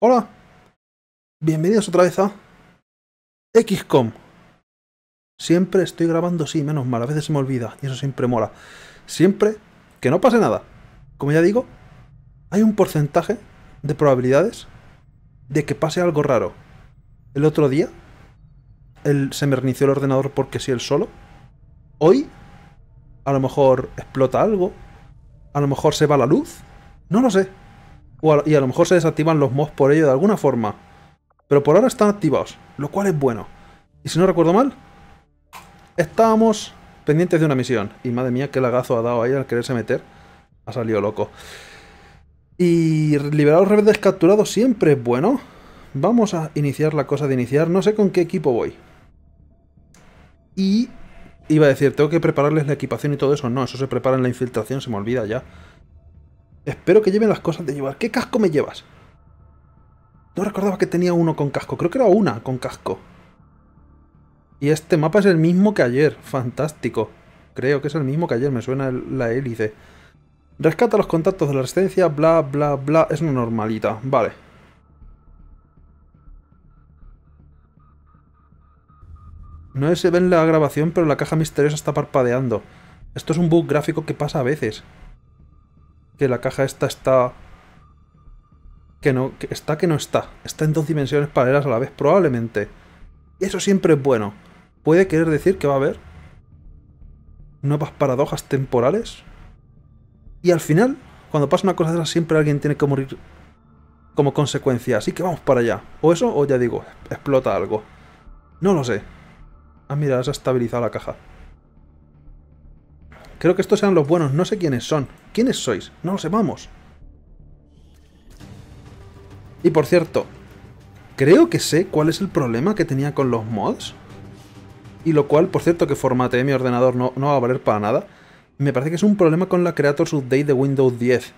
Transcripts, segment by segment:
Hola, bienvenidos otra vez a XCOM. Siempre estoy grabando, sí, menos mal, a veces se me olvida y eso siempre mola. Siempre que no pase nada. Como ya digo, hay un porcentaje de probabilidades de que pase algo raro. El otro día, se me reinició el ordenador porque sí, él solo. Hoy, a lo mejor explota algo, a lo mejor se va la luz, no lo sé. Y a lo mejor se desactivan los mods por ello de alguna forma. Pero por ahora están activados, lo cual es bueno. Y si no recuerdo mal, estábamos pendientes de una misión. Y madre mía, qué lagazo ha dado ahí al quererse meter. Ha salido loco. Y liberar a los rebeldes capturados siempre es bueno. Vamos a iniciar la cosa de iniciar. No sé con qué equipo voy. Y iba a decir, tengo que prepararles la equipación y todo eso. No, eso se prepara en la infiltración, se me olvida ya. Espero que lleven las cosas de llevar. ¿Qué casco me llevas? No recordaba que tenía uno con casco. Creo que era una con casco. Y este mapa es el mismo que ayer. Fantástico. Creo que es el mismo que ayer. Me suena la hélice. Rescata los contactos de la resistencia. Bla, bla, bla. Es una normalita. Vale. No se ve en la grabación, pero la caja misteriosa está parpadeando. Esto es un bug gráfico que pasa a veces. Que la caja esta está... Que no está. Está en dos dimensiones paralelas a la vez, probablemente. Eso siempre es bueno. Puede querer decir que va a haber nuevas paradojas temporales. Y al final, cuando pasa una cosa de esas, siempre alguien tiene que morir como consecuencia. Así que vamos para allá. O eso, o ya digo, explota algo. No lo sé. Ah, mira, se ha estabilizado la caja. Creo que estos sean los buenos. No sé quiénes son. ¿Quiénes sois? No lo sepamos. Y por cierto, creo que sé cuál es el problema que tenía con los mods. Y lo cual, por cierto, que formateé mi ordenador, no va a valer para nada. Me parece que es un problema con la Creator's Update de Windows 10.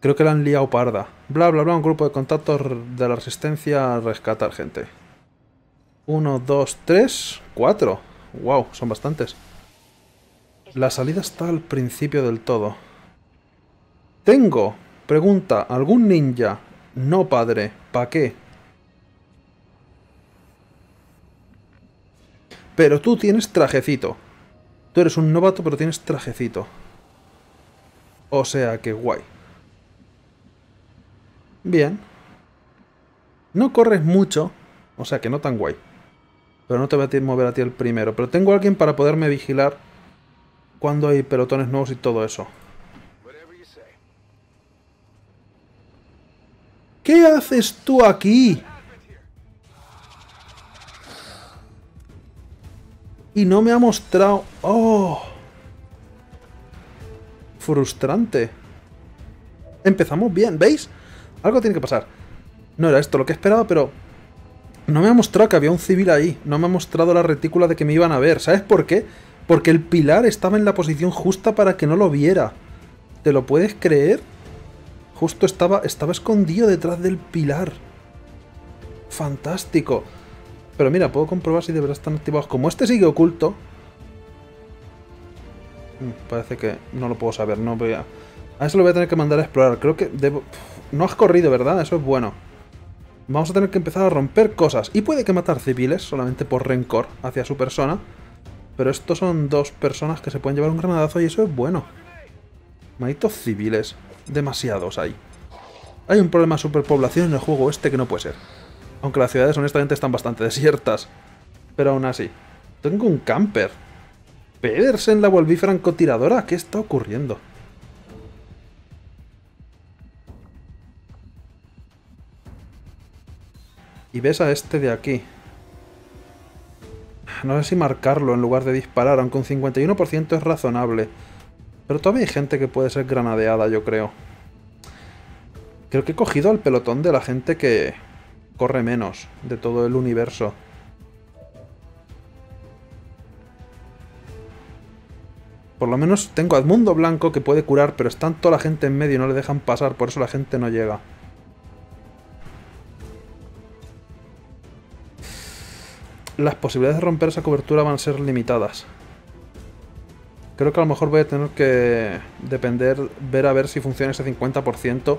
Creo que la han liado parda. Bla, bla, bla. Un grupo de contactos de la resistencia a rescatar gente. 1, 2, 3, 4. Wow, son bastantes. La salida está al principio del todo. Tengo. Pregunta. ¿Algún ninja? No, padre. ¿Para qué? Pero tú tienes trajecito. Tú eres un novato, pero tienes trajecito. O sea que guay. Bien. No corres mucho. O sea que no tan guay. Pero no te voy a mover a ti el primero. Pero tengo a alguien para poderme vigilar cuando hay pelotones nuevos y todo eso. ¿Qué haces tú aquí? Y no me ha mostrado... ¡Oh! Frustrante. Empezamos bien, ¿veis? Algo tiene que pasar. No era esto lo que esperaba, pero... No me ha mostrado que había un civil ahí. No me ha mostrado la retícula de que me iban a ver. ¿Sabes por qué? Porque el pilar estaba en la posición justa para que no lo viera. ¿Te lo puedes creer? Justo estaba escondido detrás del pilar. Fantástico. Pero mira, puedo comprobar si de verdad están activados. Como este sigue oculto... Parece que no lo puedo saber. No voy a... A eso lo voy a tener que mandar a explorar. Creo que debo... No has corrido, ¿verdad? Eso es bueno. Vamos a tener que empezar a romper cosas. Y puede que matar civiles solamente por rencor hacia su persona. Pero estos son dos personas que se pueden llevar un granadazo y eso es bueno. Malditos civiles. Demasiados hay. Hay un problema de superpoblación en el juego este que no puede ser. Aunque las ciudades honestamente están bastante desiertas. Pero aún así. Tengo un camper. ¿Pedersen la volví francotiradora? ¿Qué está ocurriendo? Y ves a este de aquí. No sé si marcarlo en lugar de disparar, aunque un 51% es razonable. Pero todavía hay gente que puede ser granadeada, yo creo. Creo que he cogido al pelotón de la gente que corre menos de todo el universo. Por lo menos tengo a Edmundo Blanco que puede curar, pero están toda la gente en medio y no le dejan pasar, por eso la gente no llega. Las posibilidades de romper esa cobertura van a ser limitadas. Creo que a lo mejor voy a tener que depender, ver a ver si funciona ese 50%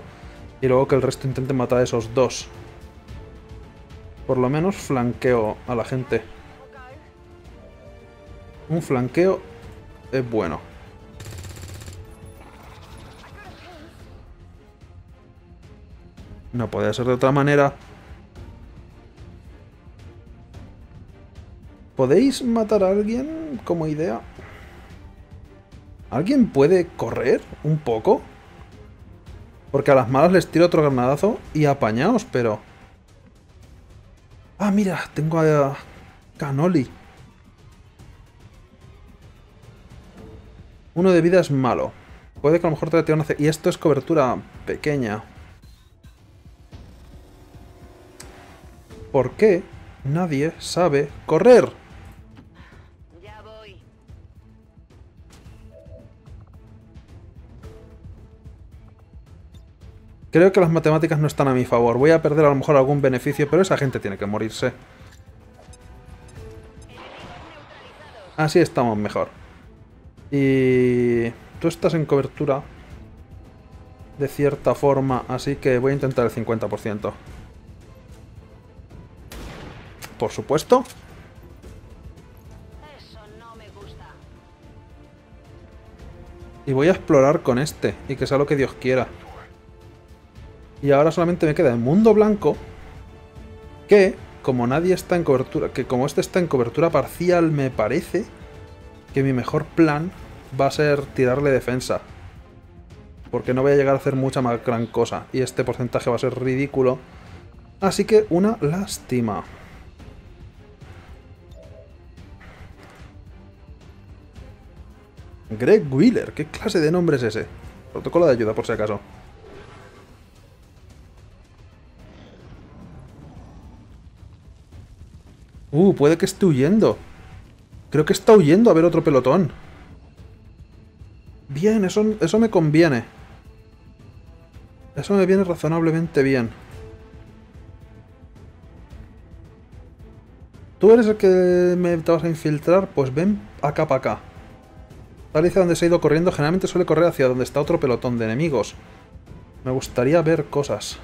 Y luego que el resto intente matar a esos dos. Por lo menos flanqueo a la gente. Un flanqueo es bueno. No podía ser de otra manera. ¿Podéis matar a alguien como idea? ¿Alguien puede correr un poco? Porque a las malas les tiro otro granadazo y apañaos, pero... Ah, mira, tengo a Cannoli. Uno de vida es malo. Puede que a lo mejor te lo tire una... Y esto es cobertura pequeña. ¿Por qué nadie sabe correr? Ya voy. Creo que las matemáticas no están a mi favor. Voy a perder a lo mejor algún beneficio, pero esa gente tiene que morirse. Así estamos mejor. Y... tú estás en cobertura de cierta forma, así que voy a intentar el 50%. Por supuesto. Eso no me gusta. Y voy a explorar con este. Y que sea lo que Dios quiera. Y ahora solamente me queda Edmundo Blanco. Que, como nadie está en cobertura... Que como este está en cobertura parcial, me parece... Que mi mejor plan va a ser tirarle defensa. Porque no voy a llegar a hacer mucha más gran cosa. Y este porcentaje va a ser ridículo. Así que una lástima. Greg Wheeler, ¿qué clase de nombre es ese? Protocolo de ayuda, por si acaso. Puede que esté huyendo. Creo que está huyendo a ver otro pelotón. Bien, eso me conviene. Eso me viene razonablemente bien. ¿Tú eres el que te vas a infiltrar? Pues ven acá para acá. Tal hacia donde se ha ido corriendo, generalmente suele correr hacia donde está otro pelotón de enemigos. Me gustaría ver cosas.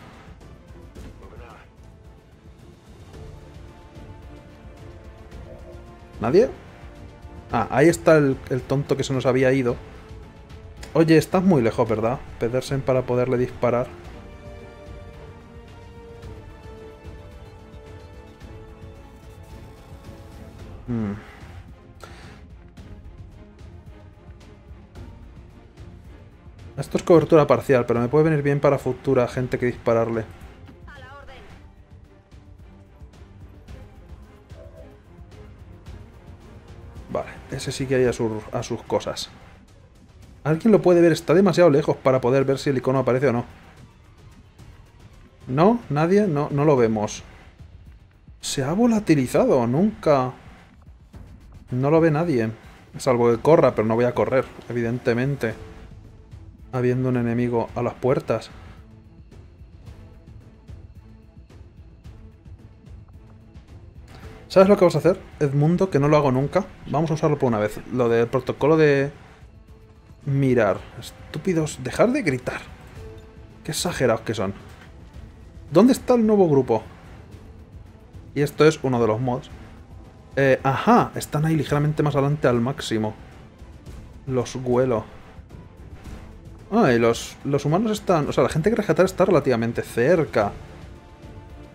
¿Nadie? Ah, ahí está el tonto que se nos había ido. Oye, estás muy lejos, ¿verdad? Pedersen para poderle disparar. Esto es cobertura parcial, pero me puede venir bien para futura gente que dispararle. A la orden. Vale, ese sí que hay a sus cosas. ¿Alguien lo puede ver? Está demasiado lejos para poder ver si el icono aparece o no. ¿No? ¿Nadie? No, no lo vemos. Se ha volatilizado, nunca... No lo ve nadie. Salvo que corra, pero no voy a correr, evidentemente. Habiendo un enemigo a las puertas. ¿Sabes lo que vas a hacer, Edmundo? Que no lo hago nunca. Vamos a usarlo por una vez. Lo del protocolo de... Mirar. Estúpidos. Dejar de gritar. Qué exagerados que son. ¿Dónde está el nuevo grupo? Y esto es uno de los mods. Ajá. Están ahí ligeramente más adelante al máximo. Los huelo. Ah, y los humanos están... O sea, la gente que rescatar está relativamente cerca.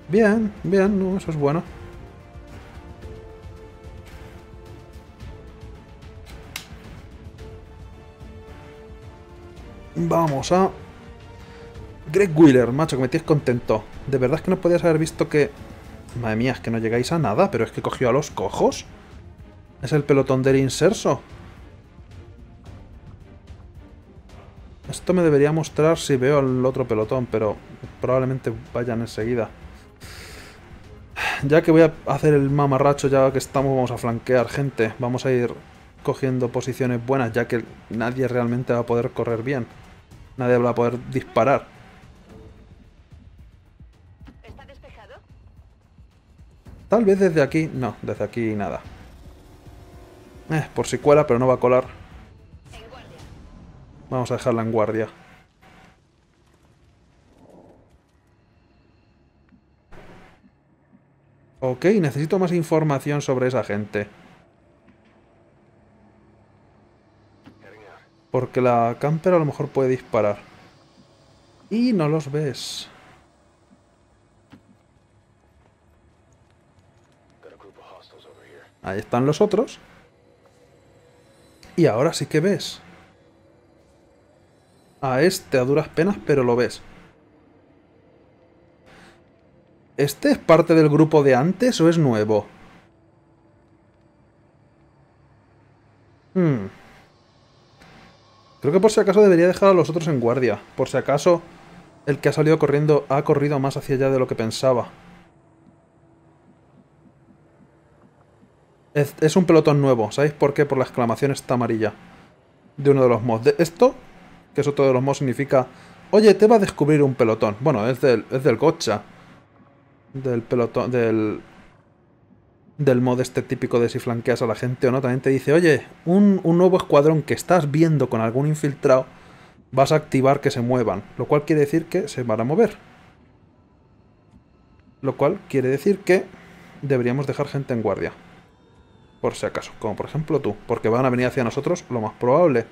Bien, bien, no, eso es bueno. Vamos a... Greg Wheeler, macho, que me tienes contento. De verdad es que no podías haber visto que... Madre mía, es que no llegáis a nada, pero es que cogió a los cojos. Es el pelotón del inserso. Esto me debería mostrar si veo al otro pelotón, pero probablemente vayan enseguida. Ya que voy a hacer el mamarracho, ya que estamos, vamos a flanquear gente. Vamos a ir cogiendo posiciones buenas, ya que nadie realmente va a poder correr bien. Nadie va a poder disparar. ¿Está despejado? Tal vez desde aquí... No, desde aquí nada. Por si cuela, pero no va a colar. Vamos a dejarla en guardia. Ok, necesito más información sobre esa gente. Porque la camper a lo mejor puede disparar. Y no los ves. Ahí están los otros. Y ahora sí que ves. A este a duras penas, pero lo ves. ¿Este es parte del grupo de antes o es nuevo? Creo que por si acaso debería dejar a los otros en guardia. Por si acaso el que ha salido corriendo ha corrido más hacia allá de lo que pensaba. Es un pelotón nuevo. ¿Sabéis por qué? Por la exclamación esta amarilla de uno de los mods. Esto, que es otro de los mods, significa... Oye, te va a descubrir un pelotón. Bueno, es del gocha. Del pelotón... Del mod este típico de si flanqueas a la gente o no. También te dice, oye, un nuevo escuadrón que estás viendo con algún infiltrado, vas a activar que se muevan. Lo cual quiere decir que se van a mover. Lo cual quiere decir que deberíamos dejar gente en guardia. Por si acaso. Como por ejemplo tú. Porque van a venir hacia nosotros, lo más probable.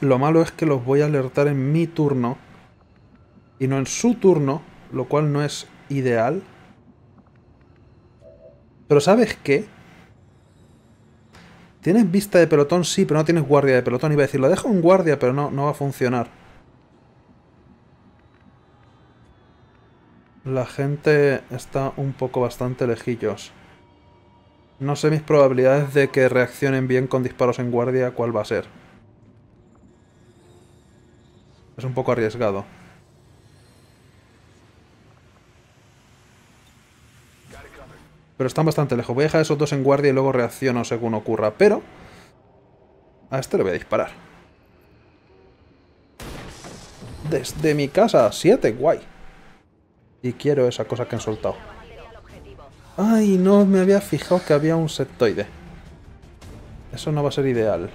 Lo malo es que los voy a alertar en mi turno. Y no en su turno. Lo cual no es ideal. Pero ¿sabes qué? ¿Tienes vista de pelotón? Sí, pero no tienes guardia de pelotón. Iba a decir, la dejo en guardia, pero no va a funcionar. La gente está un poco bastante lejillos. No sé mis probabilidades de que reaccionen bien con disparos en guardia, cuál va a ser. Es un poco arriesgado. Pero están bastante lejos. Voy a dejar esos dos en guardia y luego reacciono según ocurra. Pero a este le voy a disparar. Desde mi casa. 7, guay. Y quiero esa cosa que han soltado. Ay, no me había fijado que había un septoide. Eso no va a ser ideal.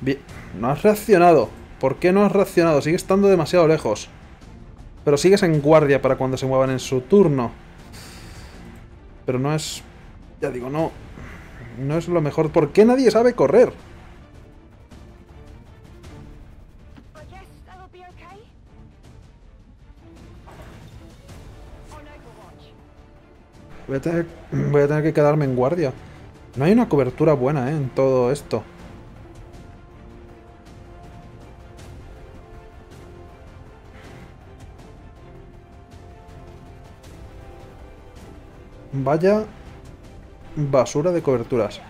Bien. No has reaccionado. ¿Por qué no has reaccionado? Sigue estando demasiado lejos. Pero sigues en guardia para cuando se muevan en su turno. Pero no es... Ya digo, no... No es lo mejor. ¿Por qué nadie sabe correr? Voy a tener que quedarme en guardia. No hay una cobertura buena, en todo esto. Vaya basura de coberturas.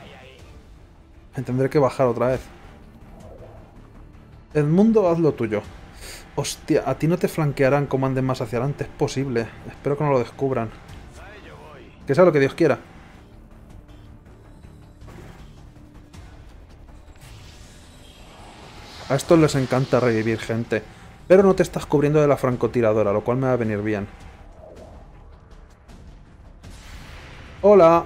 Me tendré que bajar otra vez. Edmundo, haz lo tuyo. Hostia, a ti no te flanquearán como anden más hacia adelante. Es posible. Espero que no lo descubran. Que sea lo que Dios quiera. A estos les encanta revivir gente. Pero no te estás cubriendo de la francotiradora, lo cual me va a venir bien. ¡Hola!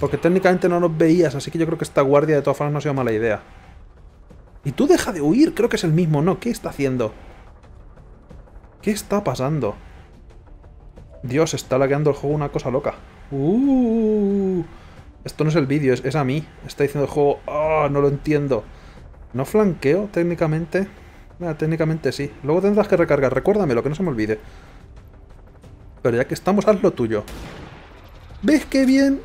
Porque técnicamente no nos veías, así que yo creo que esta guardia de todas formas no ha sido mala idea. Y tú deja de huir, creo que es el mismo, ¿no? ¿Qué está haciendo? ¿Qué está pasando? Dios, está lagueando el juego una cosa loca. Esto no es el vídeo, es a mí. Está diciendo el juego, ¡ah, no lo entiendo! ¿No flanqueo técnicamente? Nada, técnicamente sí. Luego tendrás que recargar, recuérdamelo, que no se me olvide. Pero ya que estamos, haz lo tuyo. ¿Ves qué bien?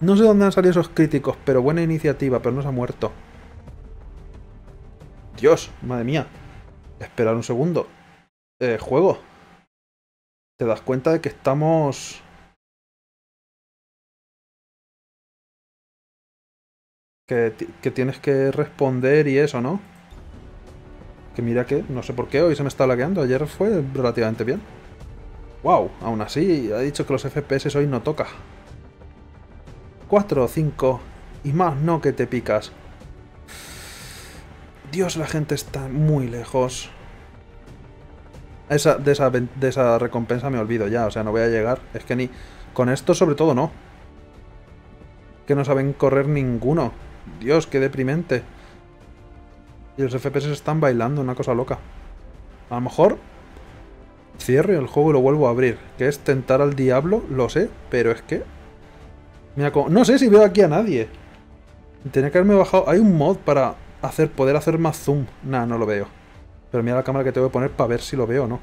No sé dónde han salido esos críticos, pero buena iniciativa, pero no se ha muerto. Dios, madre mía. Esperar un segundo. Juego. Te das cuenta de que estamos... Que tienes que responder y eso, ¿no? Que mira que, no sé por qué, hoy se me está lagueando. Ayer fue relativamente bien. Wow, aún así, ha dicho que los FPS hoy no toca. 4 o 5 y más no que te picas. Dios, la gente está muy lejos. De esa recompensa me olvido ya, o sea, no voy a llegar. Es que ni... Con esto sobre todo no. Que no saben correr ninguno. Dios, qué deprimente. Y los FPS están bailando, una cosa loca. A lo mejor... cierro el juego y lo vuelvo a abrir. Que es tentar al diablo, lo sé, pero es que... Mira cómo... No sé si veo aquí a nadie. Tenía que haberme bajado... Hay un mod para hacer, poder hacer más zoom. Nah, no lo veo. Pero mira la cámara que te voy a poner para ver si lo veo o no.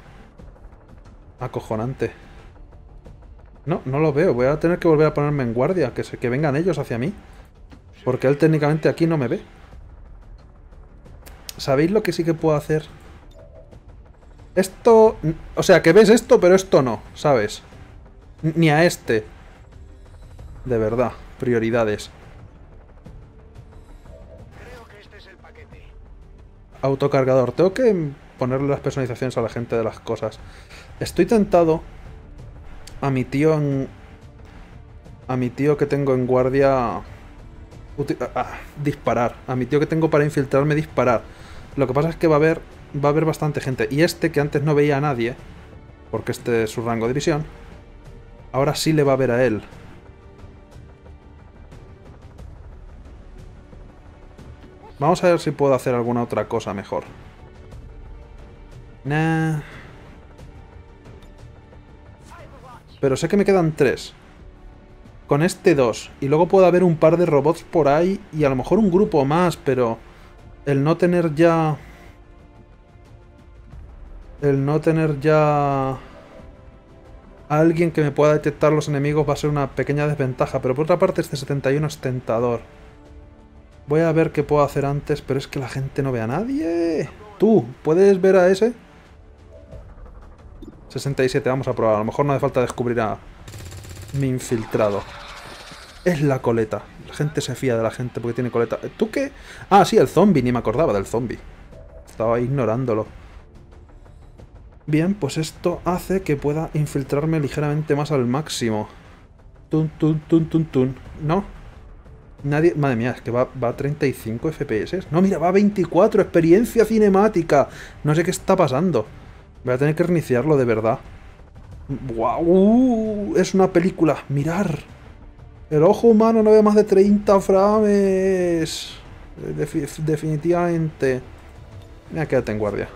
Acojonante. No, no lo veo. Voy a tener que volver a ponerme en guardia. Que vengan ellos hacia mí. Porque él técnicamente aquí no me ve. ¿Sabéis lo que sí que puedo hacer? Esto... O sea, que ves esto, pero esto no, ¿sabes? Ni a este. De verdad. Prioridades. Creo que este es el paquete. Autocargador. Tengo que ponerle las personalizaciones a la gente de las cosas. Estoy tentado... A mi tío en... A mi tío que tengo en guardia... disparar. A mi tío que tengo para infiltrarme, disparar. Lo que pasa es que va a haber bastante gente. Y este, que antes no veía a nadie, porque este es su rango de visión, ahora sí le va a ver a él. Vamos a ver si puedo hacer alguna otra cosa mejor. Nah. Pero sé que me quedan 3. Con este 2. Y luego puede haber un par de robots por ahí. Y a lo mejor un grupo más, pero... El no tener ya... Alguien que me pueda detectar los enemigos va a ser una pequeña desventaja. Pero por otra parte, este 71 es tentador. Voy a ver qué puedo hacer antes, pero es que la gente no ve a nadie. Tú, ¿puedes ver a ese? 67, vamos a probar. A lo mejor no hace falta descubrir a... mi infiltrado. Es la coleta. La gente se fía de la gente porque tiene coleta. ¿Tú qué? Ah, sí, el zombie. Ni me acordaba del zombie. Estaba ignorándolo. Bien, pues esto hace que pueda infiltrarme ligeramente más al máximo. Tun, tun, tun, tun, tun. ¿No? Nadie... Madre mía, es que va a 35 FPS. No, mira, va a 24. Experiencia cinemática. No sé qué está pasando. Voy a tener que reiniciarlo de verdad. ¡Wow! Es una película. Mirar. El ojo humano no ve más de 30 frames. Definitivamente. Mira, quédate en guardia.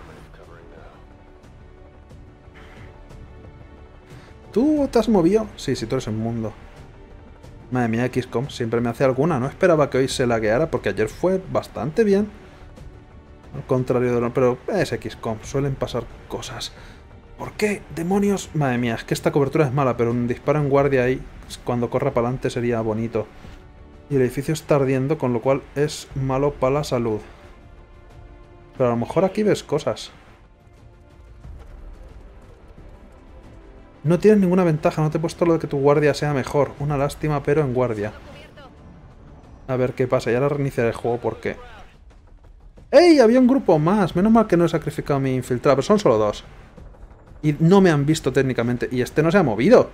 ¿Tú te has movido? Sí, sí, tú eres el mundo. Madre mía, XCOM siempre me hace alguna. No esperaba que hoy se lagueara porque ayer fue bastante bien. Al contrario de lo... Pero es XCOM. Suelen pasar cosas. ¿Por qué? ¡Demonios! Madre mía, es que esta cobertura es mala, pero un disparo en guardia ahí, cuando corra para adelante, sería bonito. Y el edificio está ardiendo, con lo cual es malo para la salud. Pero a lo mejor aquí ves cosas. No tienes ninguna ventaja, no te he puesto lo de que tu guardia sea mejor. Una lástima, pero en guardia. A ver qué pasa, ya la reiniciaré el juego porque... ¡Ey! Había un grupo más. Menos mal que no he sacrificado a mi infiltrado, pero son solo 2. Y no me han visto técnicamente. Y este no se ha movido.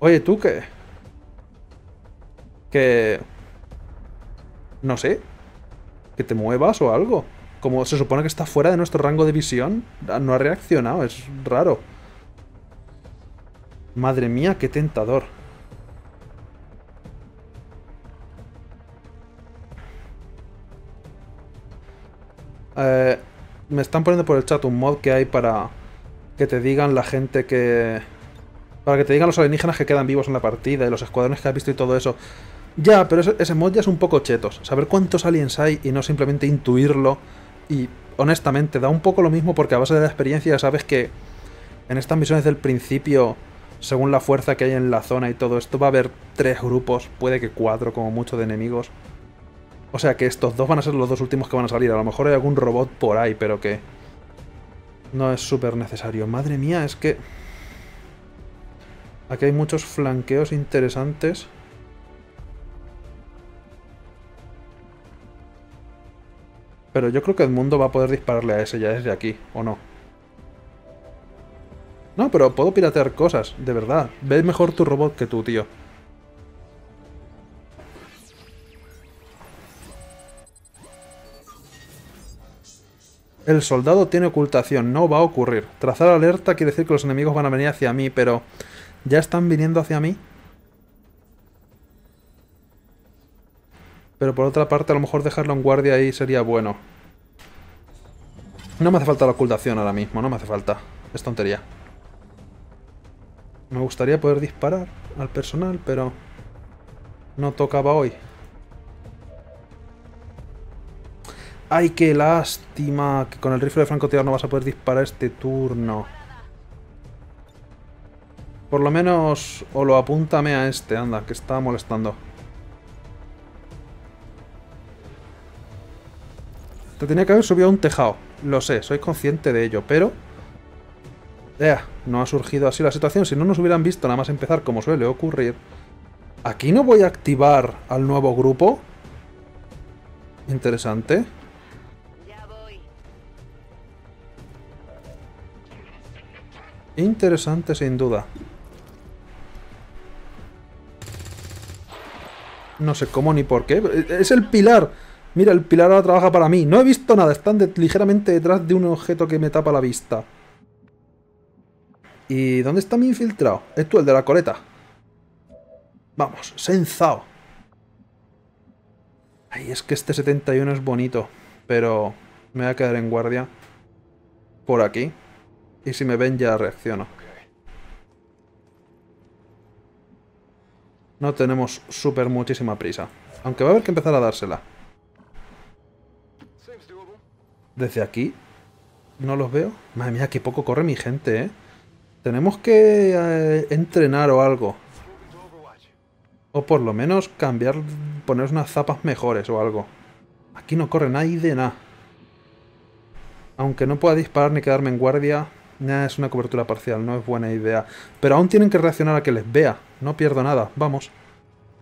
Oye, ¿tú qué? Que... No sé. Que te muevas o algo. Como se supone que está fuera de nuestro rango de visión, no ha reaccionado. Es raro. Madre mía, qué tentador. Me están poniendo por el chat un mod que hay para que te digan la gente que... Para que te digan los alienígenas que quedan vivos en la partida y los escuadrones que has visto y todo eso. Ya, pero ese mod ya es un poco chetos. Saber cuántos aliens hay y no simplemente intuirlo. Y honestamente da un poco lo mismo porque a base de la experiencia sabes que en estas misiones del principio, según la fuerza que hay en la zona y todo esto, va a haber 3 grupos, puede que 4 como mucho, de enemigos. O sea que estos 2 van a ser los 2 últimos que van a salir. A lo mejor hay algún robot por ahí, pero que... No es súper necesario. Madre mía, es que... Aquí hay muchos flanqueos interesantes. Pero yo creo que Edmundo va a poder dispararle a ese ya desde aquí, ¿o no? No, pero puedo piratear cosas, de verdad. Ves mejor tu robot que tú, tío. El soldado tiene ocultación, no va a ocurrir. Trazar alerta quiere decir que los enemigos van a venir hacia mí, pero... ¿Ya están viniendo hacia mí? Pero por otra parte, a lo mejor dejarlo en guardia ahí sería bueno. No me hace falta la ocultación ahora mismo, no me hace falta. Es tontería. Me gustaría poder disparar al personal, pero no tocaba hoy. ¡Ay, qué lástima! Que con el rifle de francotirador no vas a poder disparar este turno. Por lo menos... O lo apúntame a este, anda, que está molestando. Te tenía que haber subido a un tejado. Lo sé, soy consciente de ello, pero... no ha surgido así la situación. Si no nos hubieran visto nada más empezar, como suele ocurrir. Aquí no voy a activar al nuevo grupo. Interesante. Interesante, sin duda. No sé cómo ni por qué. Es el pilar. Mira, el pilar ahora trabaja para mí. No he visto nada. Están ligeramente detrás de un objeto que me tapa la vista. ¿Y dónde está mi infiltrado? Es tú, el de la coleta. Vamos, Senzao. Ay, es que este 71 es bonito. Pero me voy a quedar en guardia. Por aquí. Y si me ven ya reacciono. No tenemos súper muchísima prisa. Aunque va a haber que empezar a dársela. Desde aquí. No los veo. Madre mía, qué poco corre mi gente, ¿eh? Tenemos que entrenar o algo. O por lo menos cambiar... Poner unas zapas mejores o algo. Aquí no corre nadie de nada. Aunque no pueda disparar ni quedarme en guardia... es una cobertura parcial, no es buena idea. Pero aún tienen que reaccionar a que les vea. No pierdo nada, vamos.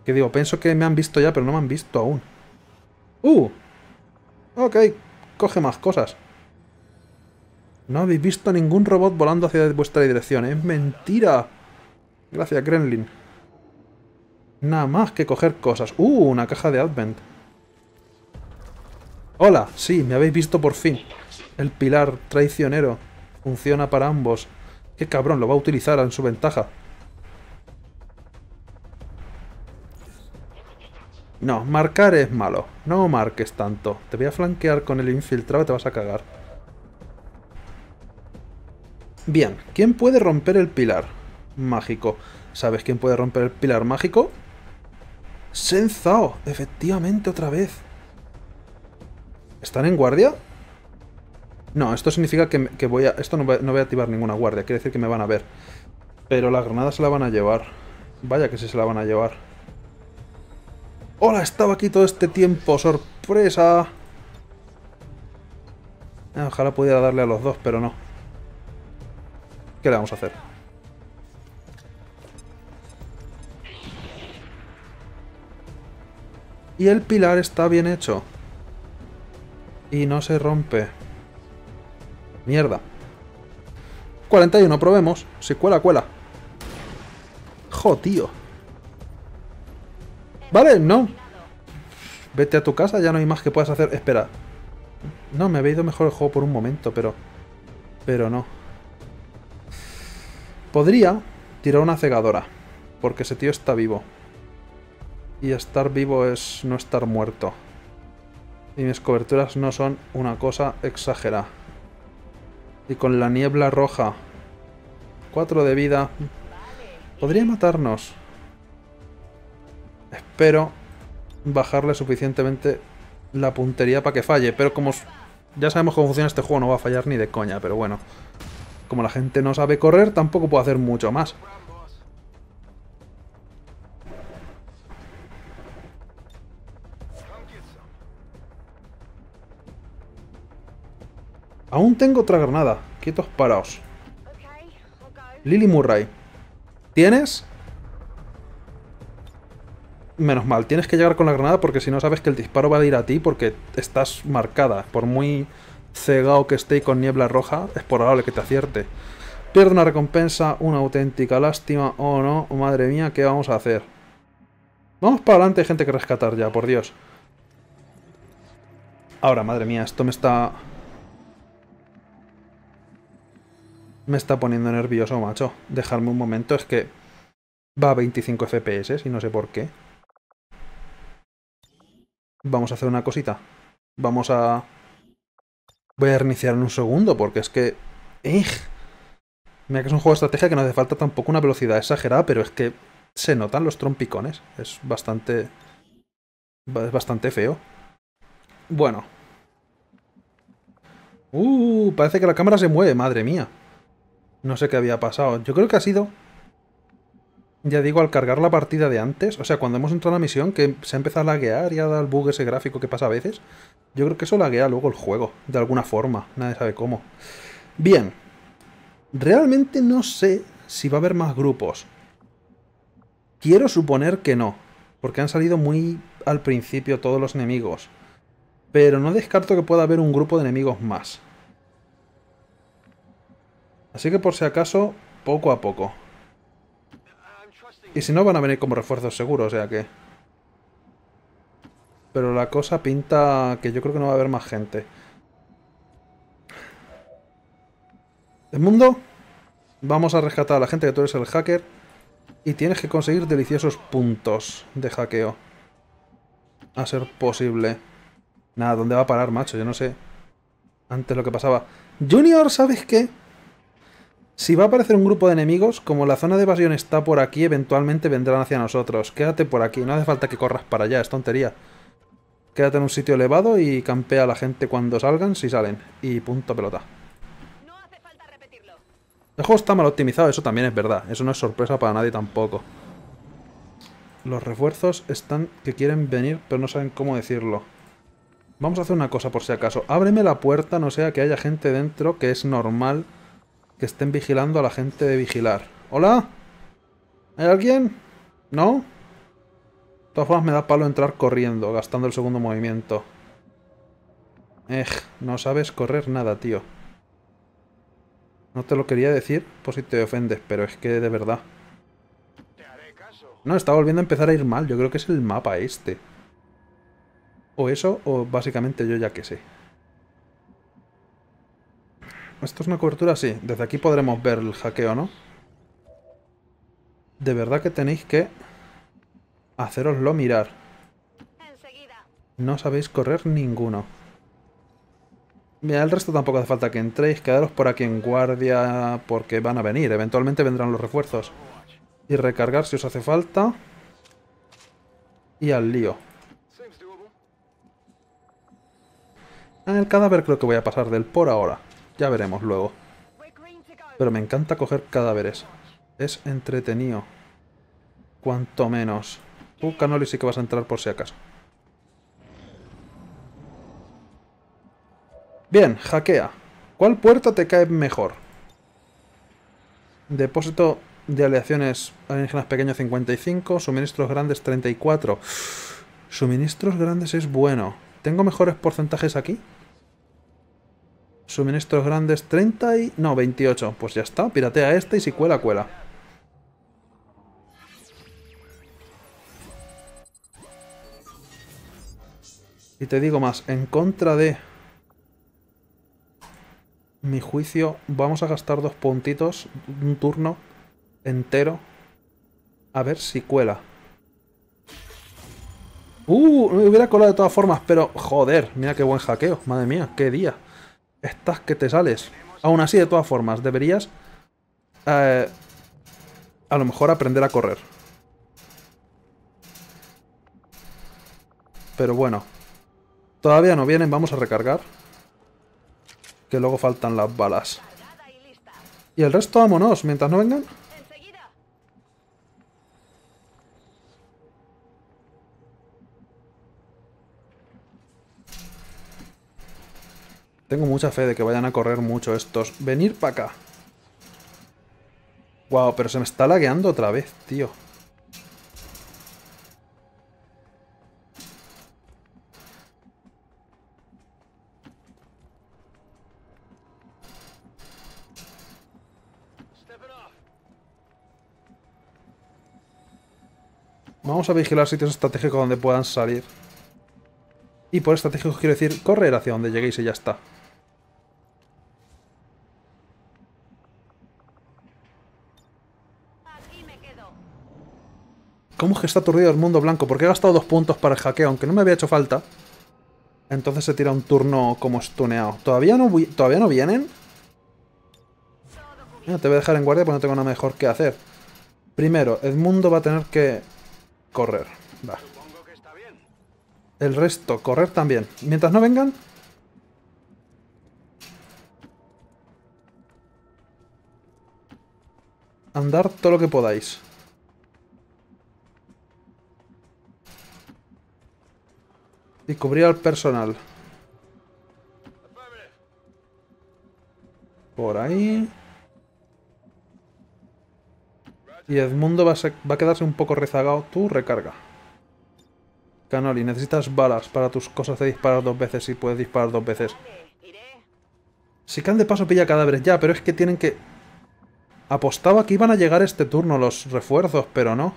Que digo, pienso que me han visto ya, pero no me han visto aún. Ok, coge más cosas. No habéis visto ningún robot volando hacia vuestra dirección. ¡Es mentira! Gracias, Gremlin. Nada más que coger cosas. Una caja de Advent. Hola, sí, me habéis visto por fin. El pilar traicionero. Funciona para ambos. ¡Qué cabrón! Lo va a utilizar en su ventaja. No, marcar es malo. No marques tanto. Te voy a flanquear con el infiltrado y te vas a cagar. Bien. ¿Quién puede romper el pilar mágico? ¿Sabes quién puede romper el pilar mágico? ¡Senzao! Efectivamente, otra vez. ¿Están en guardia? No, esto significa que voy a... Esto no voy a activar ninguna guardia. Quiere decir que me van a ver. Pero las granadas se la van a llevar. Vaya que sí se la van a llevar. ¡Hola! Estaba aquí todo este tiempo. ¡Sorpresa! Ojalá pudiera darle a los dos, pero no. ¿Qué le vamos a hacer? Y el pilar está bien hecho. Y no se rompe. Mierda. 41, probemos. Si cuela, cuela. Jo, tío. Vale, no. Vete a tu casa, ya no hay más que puedas hacer. Espera. No, me había ido mejor el juego por un momento, pero... no. Podría tirar una cegadora. Porque ese tío está vivo. Y estar vivo es no estar muerto. Y mis coberturas no son una cosa exagerada. Y con la niebla roja. 4 de vida. Podría matarnos. Espero bajarle suficientemente la puntería para que falle. Pero como ya sabemos cómo funciona este juego, no va a fallar ni de coña. Pero bueno. Como la gente no sabe correr, tampoco puedo hacer mucho más. Aún tengo otra granada. Quietos, paraos. Lily Murray. ¿Tienes? Menos mal. Tienes que llegar con la granada porque si no sabes que el disparo va a ir a ti porque estás marcada. Por muy cegado que esté y con niebla roja, es probable que te acierte. Pierdo una recompensa. Una auténtica lástima. Oh, no. Madre mía, ¿qué vamos a hacer? Vamos para adelante. Hay gente que rescatar ya, por Dios. Ahora, madre mía, esto me está... Me está poniendo nervioso, macho. Dejarme un momento, es que va a 25 FPS y no sé por qué. Vamos a hacer una cosita. Vamos a Voy a reiniciar en un segundo porque es que... Mira que es un juego de estrategia que no hace falta tampoco una velocidad exagerada, pero es que se notan los trompicones. Es bastante feo. Bueno. Parece que la cámara se mueve, madre mía. No sé qué había pasado. Yo creo que ha sido... Ya digo, al cargar la partida de antes, o sea, cuando hemos entrado a la misión, que se ha empezado a laguear y ha dado el bug ese gráfico que pasa a veces. Yo creo que eso laguea luego el juego, de alguna forma. Nadie sabe cómo. Bien. Realmente no sé si va a haber más grupos. Quiero suponer que no, porque han salido muy al principio todos los enemigos. Pero no descarto que pueda haber un grupo de enemigos más. Así que por si acaso, poco a poco. Y si no, van a venir como refuerzos seguros, o sea que... Pero la cosa pinta que yo creo que no va a haber más gente. Edmundo, vamos a rescatar a la gente, que tú eres el hacker. Y tienes que conseguir deliciosos puntos de hackeo. A ser posible. Nada, ¿dónde va a parar, macho? Yo no sé. Antes lo que pasaba. Junior, ¿sabes qué? Si va a aparecer un grupo de enemigos, como la zona de evasión está por aquí, eventualmente vendrán hacia nosotros. Quédate por aquí, no hace falta que corras para allá, es tontería. Quédate en un sitio elevado y campea a la gente cuando salgan, si salen. Y punto pelota. No hace falta repetirlo. El juego está mal optimizado, eso también es verdad. Eso no es sorpresa para nadie tampoco. Los refuerzos están que quieren venir, pero no saben cómo decirlo. Vamos a hacer una cosa por si acaso. Ábreme la puerta, no sea que haya gente dentro, que es normal... Que estén vigilando a la gente de vigilar. ¿Hola? ¿Hay alguien? ¿No? De todas formas me da palo entrar corriendo, gastando el segundo movimiento. No sabes correr nada, tío. No te lo quería decir por si te ofendes, pero es que de verdad. No, está volviendo a empezar a ir mal. Yo creo que es el mapa este. O eso, o básicamente yo ya que sé. ¿Esto es una cobertura? Sí. Desde aquí podremos ver el hackeo, ¿no? De verdad que tenéis que... Hacéroslo mirar. No sabéis correr ninguno. Mira, el resto tampoco hace falta que entréis. Quedaros por aquí en guardia porque van a venir. Eventualmente vendrán los refuerzos. Y recargar si os hace falta. Y al lío. El cadáver creo que voy a pasar del por ahora. Ya veremos luego. Pero me encanta coger cadáveres. Es entretenido. Cuanto menos. Tú, Cannoli, sí que vas a entrar por si acaso. Bien, hackea. ¿Cuál puerta te cae mejor? Depósito de aleaciones alienígenas pequeños 55. Suministros grandes 34. Suministros grandes es bueno. ¿Tengo mejores porcentajes aquí? Suministros grandes 30 y... No, 28. Pues ya está. Piratea este y si cuela, cuela. Y te digo más. En contra de... Mi juicio, vamos a gastar 2 puntitos. Un turno entero. A ver si cuela. Me hubiera colado de todas formas, pero... Joder, mira qué buen hackeo. Madre mía, qué día. Estás que te sales. Aún así, de todas formas, deberías a lo mejor aprender a correr. Pero bueno. Todavía no vienen, vamos a recargar. Que luego faltan las balas. Y el resto, vámonos, mientras no vengan. Tengo mucha fe de que vayan a correr mucho estos. Venir para acá. Wow, pero se me está lagueando otra vez, tío. Vamos a vigilar sitios estratégicos donde puedan salir. Y por estratégicos quiero decir correr hacia donde lleguéis y ya está. ¿Cómo es que está aturdido Edmundo Blanco? Porque he gastado 2 puntos para el hackeo, aunque no me había hecho falta. Entonces se tira un turno como stuneado. ¿Todavía no vienen? Mira, te voy a dejar en guardia porque no tengo nada mejor que hacer. Primero, Edmundo va a tener que correr. Va. El resto, correr también. Mientras no vengan... andar todo lo que podáis. Y cubrir al personal. Por ahí. Y Edmundo va a quedarse un poco rezagado. Tú recarga. Cannoli, necesitas balas para tus cosas de disparar dos veces. Si puedes disparar dos veces. Si can de paso pilla cadáveres ya, pero es que tienen que... Apostaba que iban a llegar este turno los refuerzos, pero no.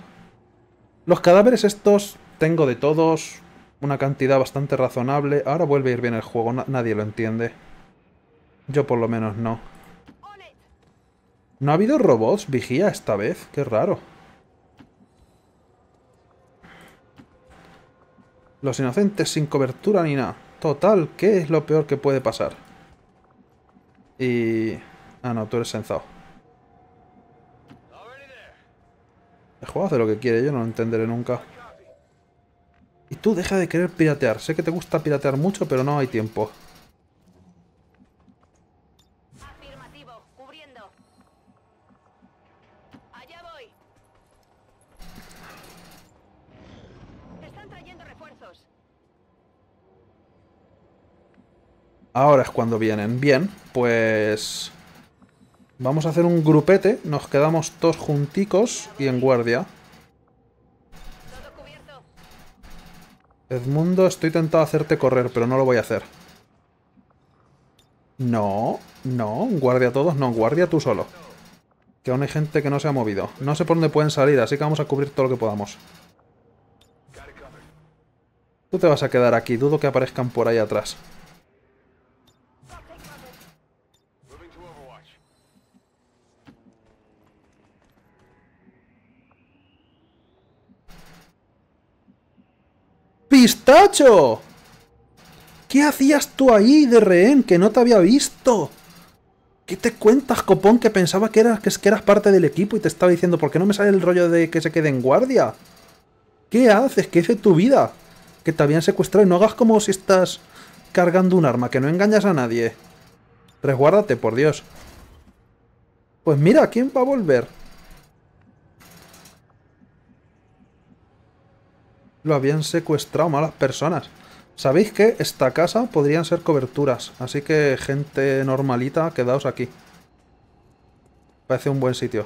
Los cadáveres estos tengo de todos, una cantidad bastante razonable. Ahora vuelve a ir bien el juego, nadie lo entiende. Yo por lo menos no. ¿No ha habido robots vigía esta vez? Qué raro. Los inocentes sin cobertura ni nada. Total, ¿qué es lo peor que puede pasar? Y... ah, no, tú eres Senzao. El juego hace lo que quiere, yo no lo entenderé nunca. Y tú deja de querer piratear. Sé que te gusta piratear mucho, pero no hay tiempo. Afirmativo, cubriendo. Allá voy. Están trayendo refuerzos. Ahora es cuando vienen. Bien, pues... vamos a hacer un grupete, nos quedamos todos junticos y en guardia. Edmundo, estoy tentado a hacerte correr, pero no lo voy a hacer. No, no, guardia todos, no, guardia tú solo. Que aún hay gente que no se ha movido. No sé por dónde pueden salir, así que vamos a cubrir todo lo que podamos. Tú te vas a quedar aquí, dudo que aparezcan por ahí atrás. ¡Pistacho! ¿Qué hacías tú ahí de rehén que no te había visto? ¿Qué te cuentas, copón, que pensaba que eras parte del equipo y te estaba diciendo ¿por qué no me sale el rollo de que se quede en guardia? ¿Qué haces? ¿Qué hace tu vida? Que te habían secuestrado y no hagas como si estás cargando un arma, que no engañas a nadie. Resguárdate, por Dios. Pues mira, ¿quién va a volver? Lo habían secuestrado, malas personas. Sabéis que esta casa podrían ser coberturas, así que gente normalita, quedaos aquí. Parece un buen sitio.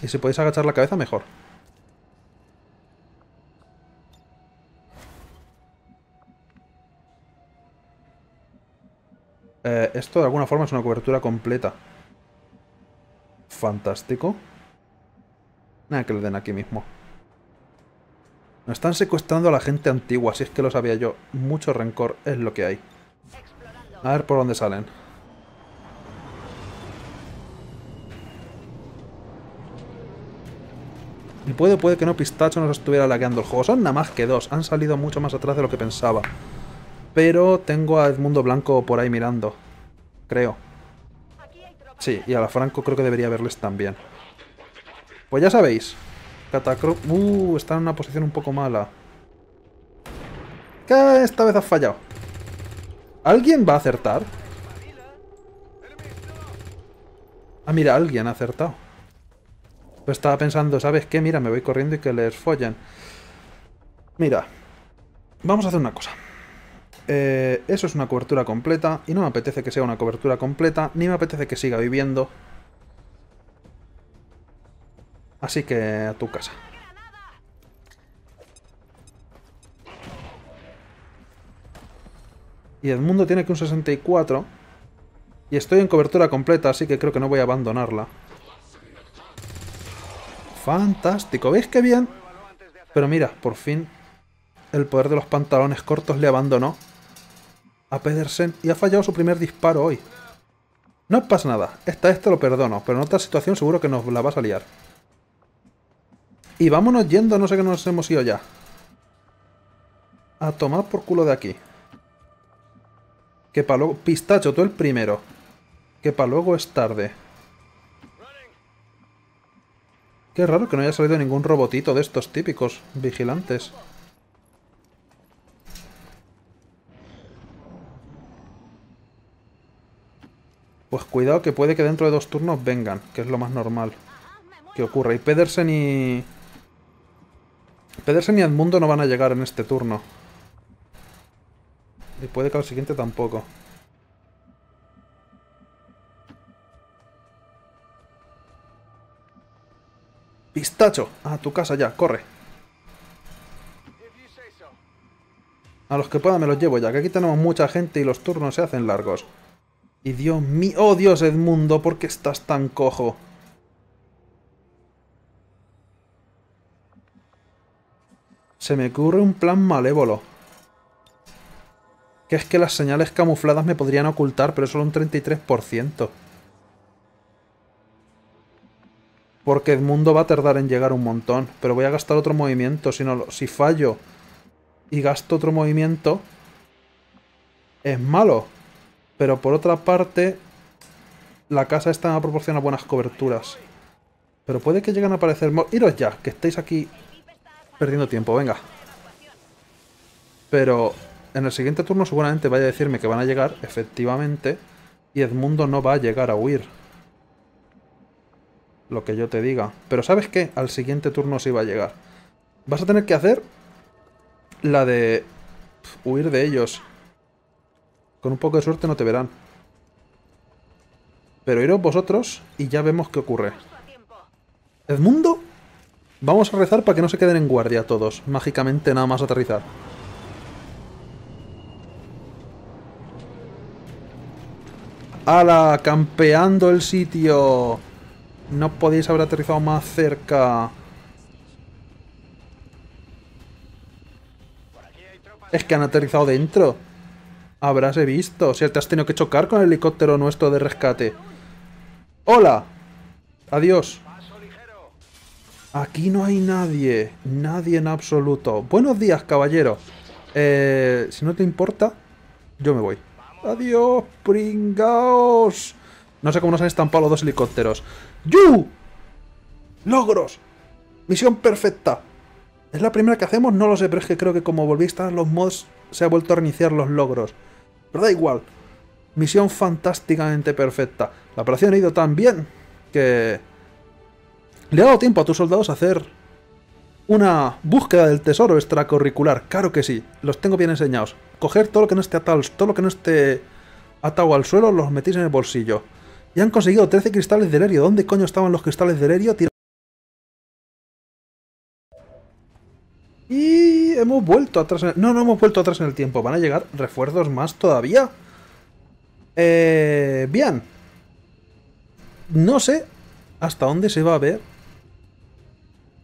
Y si podéis agachar la cabeza, mejor. Esto de alguna forma es una cobertura completa. Fantástico. Nada que le den aquí mismo. Nos están secuestrando a la gente antigua, si es que lo sabía yo. Mucho rencor es lo que hay. A ver por dónde salen. Y puede que no Pistacho nos estuviera lagueando el juego. Son nada más que dos. Han salido mucho más atrás de lo que pensaba. Pero tengo a Edmundo Blanco por ahí mirando. Creo. Sí, y a la Franco creo que debería verles también. Pues ya sabéis. Catacro... está en una posición un poco mala. ¿Qué? Esta vez has fallado. ¿Alguien va a acertar? Ah, mira, alguien ha acertado. Pues estaba pensando, ¿sabes qué? Mira, me voy corriendo y que les follen. Mira. Vamos a hacer una cosa. Eso es una cobertura completa. Y no me apetece que sea una cobertura completa. Ni me apetece que siga viviendo. Así que a tu casa. Y Edmundo tiene que un 64. Y estoy en cobertura completa, así que creo que no voy a abandonarla. Fantástico, ¿veis qué bien? Pero mira, por fin el poder de los pantalones cortos le abandonó a Pedersen y ha fallado su primer disparo hoy. No pasa nada, esta vez te lo perdono, pero en otra situación seguro que nos la vas a liar. Y vámonos yendo, no sé qué nos hemos ido ya. A tomar por culo de aquí. Que para luego... Pistacho, tú el primero. Que para luego es tarde. Qué raro que no haya salido ningún robotito de estos típicos vigilantes. Pues cuidado que puede que dentro de 2 turnos vengan, que es lo más normal que ocurra. Y Pedersen y Edmundo no van a llegar en este turno. Y puede que al siguiente tampoco. ¡Pistacho! A tu casa ya, corre. A los que pueda me los llevo ya, que aquí tenemos mucha gente y los turnos se hacen largos. Y Dios mío... ¡Oh, Dios, Edmundo! ¿Por qué estás tan cojo? Se me ocurre un plan malévolo. Que es que las señales camufladas me podrían ocultar, pero es solo un 33%. Porque Edmundo va a tardar en llegar un montón. Pero voy a gastar otro movimiento. Si fallo y gasto otro movimiento... Es malo. Pero por otra parte, la casa esta me proporciona buenas coberturas. Pero puede que lleguen a aparecer... Iros ya, que estáis aquí perdiendo tiempo, venga. Pero en el siguiente turno seguramente vaya a decirme que van a llegar, efectivamente, y Edmundo no va a llegar a huir. Lo que yo te diga. Pero ¿sabes qué? Al siguiente turno sí va a llegar. Vas a tener que hacer la de huir de ellos. Con un poco de suerte no te verán. Pero iros vosotros y ya vemos qué ocurre. ¿Edmundo? Vamos a rezar para que no se queden en guardia todos. Mágicamente nada más aterrizar. ¡Hala! ¡Campeando el sitio! No podéis haber aterrizado más cerca. Es que han aterrizado dentro. Habráse visto. Si te has tenido que chocar con el helicóptero nuestro de rescate. ¡Hola! Adiós. Aquí no hay nadie. Nadie en absoluto. Buenos días, caballero. Si no te importa, yo me voy. Adiós, pringaos. No sé cómo nos han estampado los 2 helicópteros. ¡Yu! ¡Logros! Misión perfecta. ¿Es la primera que hacemos? No lo sé, pero es que creo que como volví a instalar los mods, se ha vuelto a reiniciar los logros. Pero da igual. Misión fantásticamente perfecta. La operación ha ido tan bien que... Le ha dado tiempo a tus soldados a hacer una búsqueda del tesoro extracurricular. Claro que sí. Los tengo bien enseñados. Coger todo lo que no esté atado, todo lo que no esté atado al suelo, los metís en el bolsillo. Y han conseguido 13 cristales de Lerio. ¿Dónde coño estaban los cristales de Lerio? Y hemos vuelto atrás en el... No, no hemos vuelto atrás en el tiempo. ¿Van a llegar refuerzos más todavía? Bien. No sé hasta dónde se va a ver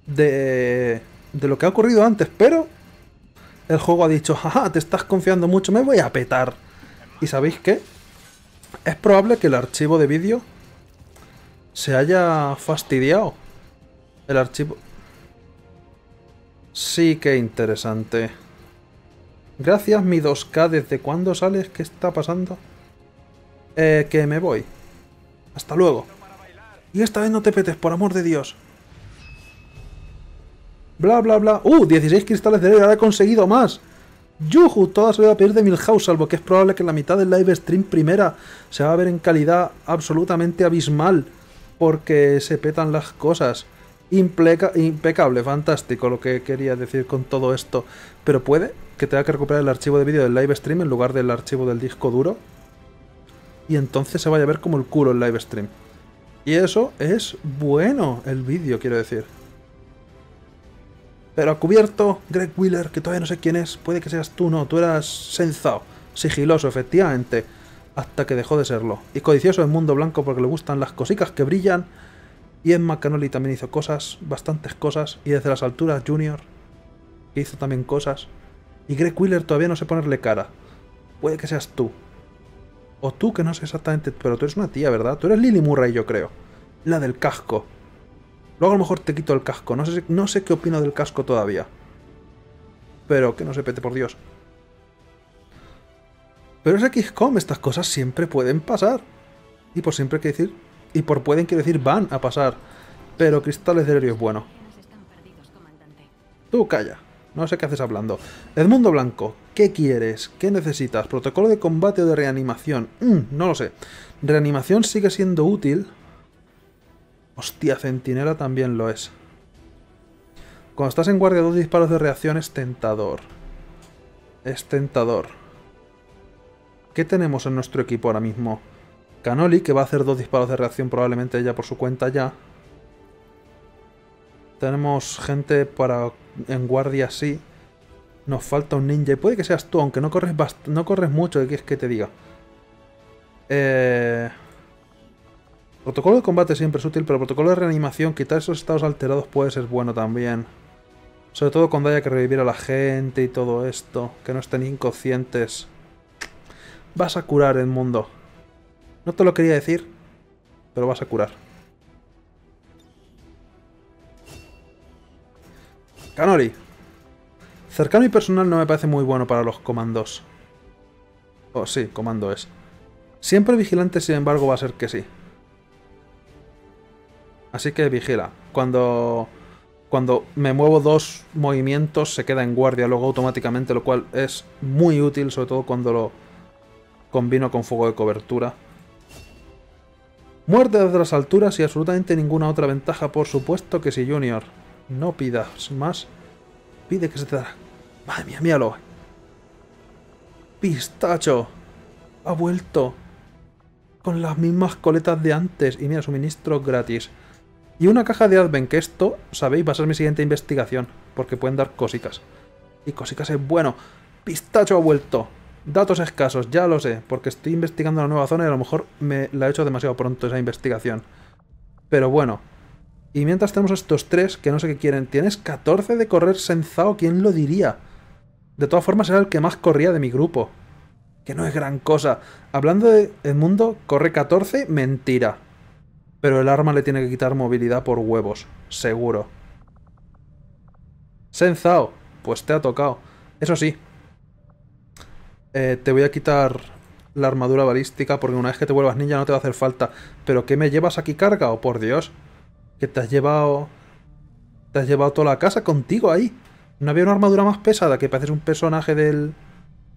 de lo que ha ocurrido antes, pero el juego ha dicho, jaja, te estás confiando mucho, me voy a petar. ¿Y sabéis qué? Es probable que el archivo de vídeo se haya fastidiado. El archivo... Sí, qué interesante. Gracias, mi 2K. ¿Desde cuándo sales? ¿Qué está pasando? Que me voy. Hasta luego. Y esta vez no te petes, por amor de Dios. Bla, bla, bla. 16 cristales de oro. Ahora he conseguido más. ¡Yuju! Todas se voy a pedir de Milhouse, salvo que es probable que la mitad del live stream primera se va a ver en calidad absolutamente abismal. Porque se petan las cosas. Impecable, fantástico lo que quería decir con todo esto. Pero puede que tenga que recuperar el archivo de vídeo del live stream en lugar del archivo del disco duro. Y entonces se vaya a ver como el culo el live stream. Y eso es bueno, el vídeo, quiero decir. Pero a cubierto, Greg Wheeler, que todavía no sé quién es. Puede que seas tú, no, tú eras Senzao. Sigiloso, efectivamente. Hasta que dejó de serlo. Y codicioso en Mundo Blanco porque le gustan las cositas que brillan. Y en Cannoli también hizo cosas, bastantes cosas. Y desde las alturas, Junior, que hizo también cosas. Y Greg Wheeler todavía no sé ponerle cara. Puede que seas tú. O tú, que no sé exactamente... Pero tú eres una tía, ¿verdad? Tú eres Lily Murray, yo creo. La del casco. Luego a lo mejor te quito el casco. No sé qué opino del casco todavía. pero que no se pete, por Dios. Pero es XCOM, estas cosas siempre pueden pasar. Y por siempre hay que decir... Y por pueden quiero decir van a pasar. Pero cristales de helio es bueno. Tú calla. No sé qué haces hablando. Edmundo Blanco, ¿qué quieres? ¿Qué necesitas? ¿Protocolo de combate o de reanimación? No lo sé. Reanimación sigue siendo útil. Hostia, centinela también lo es. Cuando estás en guardia, 2 disparos de reacción es tentador. Es tentador. ¿Qué tenemos en nuestro equipo ahora mismo? Cannoli, que va a hacer 2 disparos de reacción probablemente ella por su cuenta ya. Tenemos gente para en guardia, sí. Nos falta un ninja. Y puede que seas tú, aunque no corres mucho, ¿qué quieres que te diga? Protocolo de combate siempre es útil, pero protocolo de reanimación, quitar esos estados alterados puede ser bueno también. Sobre todo cuando haya que revivir a la gente y todo esto. Que no estén inconscientes. Vas a curar, Edmundo. No te lo quería decir, pero vas a curar. Cannoli. Cercano y personal no me parece muy bueno para los comandos. Oh, sí, comando es. Siempre vigilante, sin embargo, va a ser que sí. Así que vigila. Cuando me muevo 2 movimientos se queda en guardia luego automáticamente, lo cual es muy útil, sobre todo cuando lo combino con fuego de cobertura. Muerte desde las alturas y absolutamente ninguna otra ventaja, por supuesto que sí, Junior. No pidas más. Pide que se te dará. Madre mía, míralo. Pistacho. Ha vuelto. Con las mismas coletas de antes. Y mira, suministro gratis. Y una caja de Advent, que esto, sabéis, va a ser mi siguiente investigación. Porque pueden dar cosicas. Y cosicas es bueno. Pistacho ha vuelto. Datos escasos, ya lo sé, porque estoy investigando una nueva zona y a lo mejor me la he hecho demasiado pronto esa investigación. Pero bueno. Y mientras tenemos estos 3, que no sé qué quieren. Tienes 14 de correr, Senzao, ¿quién lo diría? De todas formas era el que más corría de mi grupo. Que no es gran cosa. Hablando de Edmundo, corre 14, mentira. Pero el arma le tiene que quitar movilidad por huevos, seguro. Senzao, pues te ha tocado. Eso sí. Te voy a quitar la armadura balística porque una vez que te vuelvas ninja no te va a hacer falta. ¿Pero qué me llevas aquí cargado? Por Dios. Que te has llevado... Te has llevado toda la casa contigo ahí. ¿No había una armadura más pesada? Que pareces un personaje del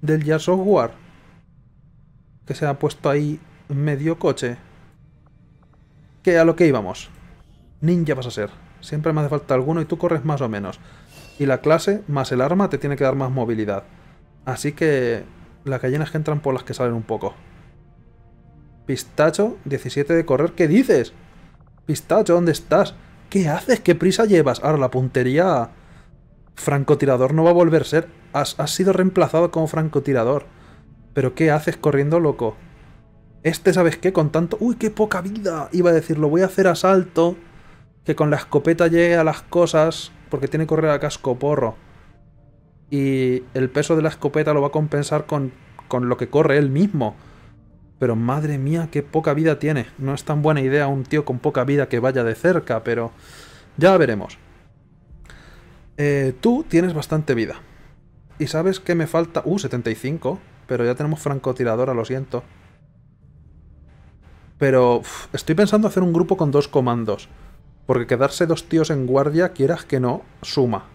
Gears Software. Que se ha puesto ahí medio coche. Que a lo que íbamos. Ninja vas a ser. Siempre me hace falta alguno y tú corres más o menos. Y la clase más el arma te tiene que dar más movilidad. Así que... Las gallinas que entran por las que salen un poco. Pistacho, 17 de correr. ¿Qué dices? Pistacho, ¿dónde estás? ¿Qué haces? ¿Qué prisa llevas? Ahora, la puntería... Francotirador no va a volver a ser. Has sido reemplazado como francotirador. ¿Pero qué haces corriendo, loco? ¿Sabes qué? Con tanto... ¡Uy, qué poca vida! Iba a decirlo. Voy a hacer asalto. Que con la escopeta llegue a las cosas. Porque tiene que correr a casco porro. Y el peso de la escopeta lo va a compensar con lo que corre él mismo. Pero madre mía, qué poca vida tiene. No es tan buena idea un tío con poca vida que vaya de cerca, pero... Ya veremos. Tú tienes bastante vida. ¿Y sabes qué me falta? 75. Pero ya tenemos francotiradora, lo siento. Pero estoy pensando hacer un grupo con 2 comandos. Porque quedarse 2 tíos en guardia, quieras que no, suma.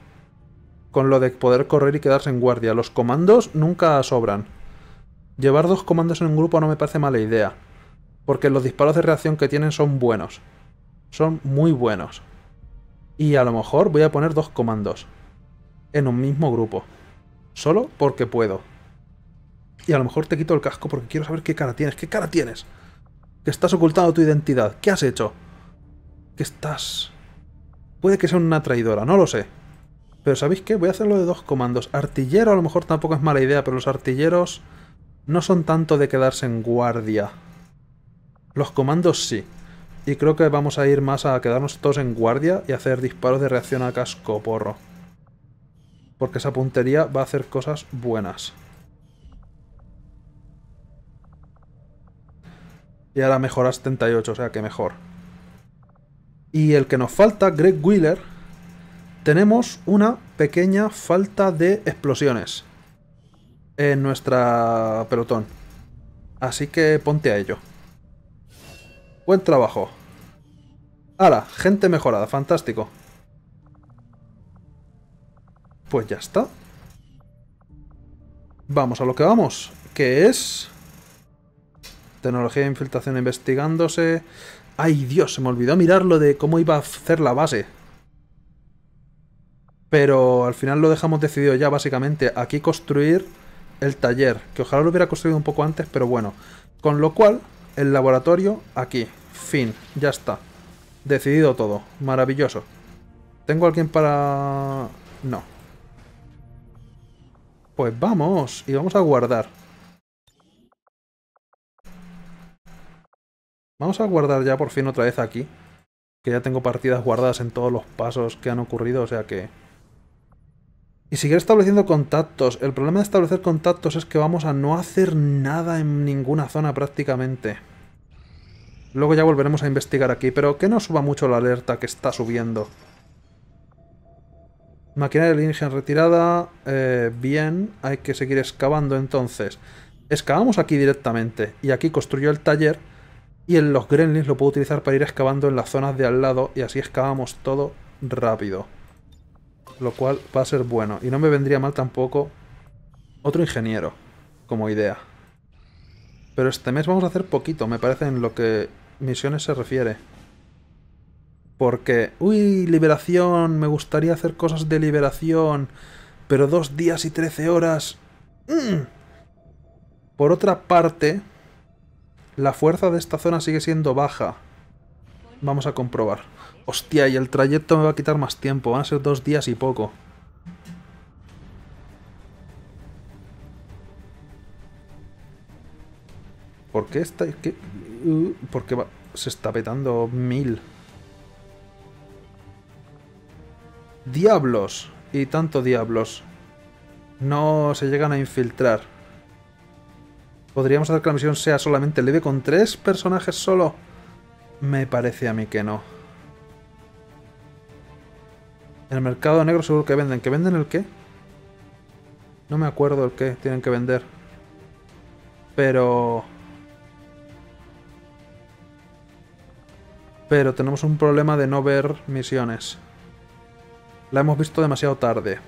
Con lo de poder correr y quedarse en guardia. Los comandos nunca sobran. Llevar 2 comandos en un grupo no me parece mala idea. Porque los disparos de reacción que tienen son buenos. Son muy buenos. Y a lo mejor voy a poner 2 comandos. En un mismo grupo. Solo porque puedo. Y a lo mejor te quito el casco porque quiero saber qué cara tienes. ¿Qué cara tienes? Que estás ocultando tu identidad. ¿Qué has hecho? Que estás... Puede que sea una traidora, no lo sé. Pero ¿sabéis qué? Voy a hacerlo de 2 comandos. Artillero a lo mejor tampoco es mala idea, pero los artilleros no son tanto de quedarse en guardia. Los comandos sí. Y creo que vamos a ir más a quedarnos todos en guardia y hacer disparos de reacción a casco porro. Porque esa puntería va a hacer cosas buenas. Y ahora mejoras 78, o sea que mejor. Y el que nos falta, Greg Wheeler... tenemos una pequeña falta de explosiones en nuestra pelotón. Así que ponte a ello. Buen trabajo. ¡Hala! Gente mejorada, fantástico. Pues ya está. Vamos a lo que vamos, que es... tecnología de infiltración investigándose... ¡Ay, Dios! Se me olvidó mirar lo de cómo iba a hacer la base. Pero al final lo dejamos decidido ya, básicamente. Aquí construir el taller, que ojalá lo hubiera construido un poco antes, pero bueno. Con lo cual, el laboratorio aquí. Fin. Ya está. Decidido todo. Maravilloso. ¿Tengo alguien para...? No. Pues vamos. Y vamos a guardar. Vamos a guardar ya por fin otra vez aquí. Que ya tengo partidas guardadas en todos los pasos que han ocurrido, o sea que... Y seguir estableciendo contactos. El problema de establecer contactos es que vamos a no hacer nada en ninguna zona prácticamente. Luego ya volveremos a investigar aquí, pero que no suba mucho la alerta que está subiendo. Maquinaria alienígena retirada. Bien, hay que seguir excavando entonces. Excavamos aquí directamente y aquí construyó el taller. Y en los gremlins lo puedo utilizar para ir excavando en las zonas de al lado. Y así excavamos todo rápido. Lo cual va a ser bueno. Y no me vendría mal tampoco otro ingeniero como idea. Pero este mes vamos a hacer poquito, me parece, en lo que misiones se refiere. Porque... ¡Uy! Liberación. Me gustaría hacer cosas de liberación. Pero 2 días y 13 horas. ¡Mmm! Por otra parte... la fuerza de esta zona sigue siendo baja. Vamos a comprobar. Hostia, y el trayecto me va a quitar más tiempo. Van a ser 2 días y poco. ¿Por qué está...? ¿Qué? Porque va... se está petando 1000. ¡Diablos! Y tanto diablos. No se llegan a infiltrar. ¿Podríamos hacer que la misión sea solamente leve con 3 personajes solo? Me parece a mí que no. En el mercado negro seguro que venden. ¿Que venden el qué? No me acuerdo el qué tienen que vender. Pero tenemos un problema de no ver misiones. La hemos visto demasiado tarde.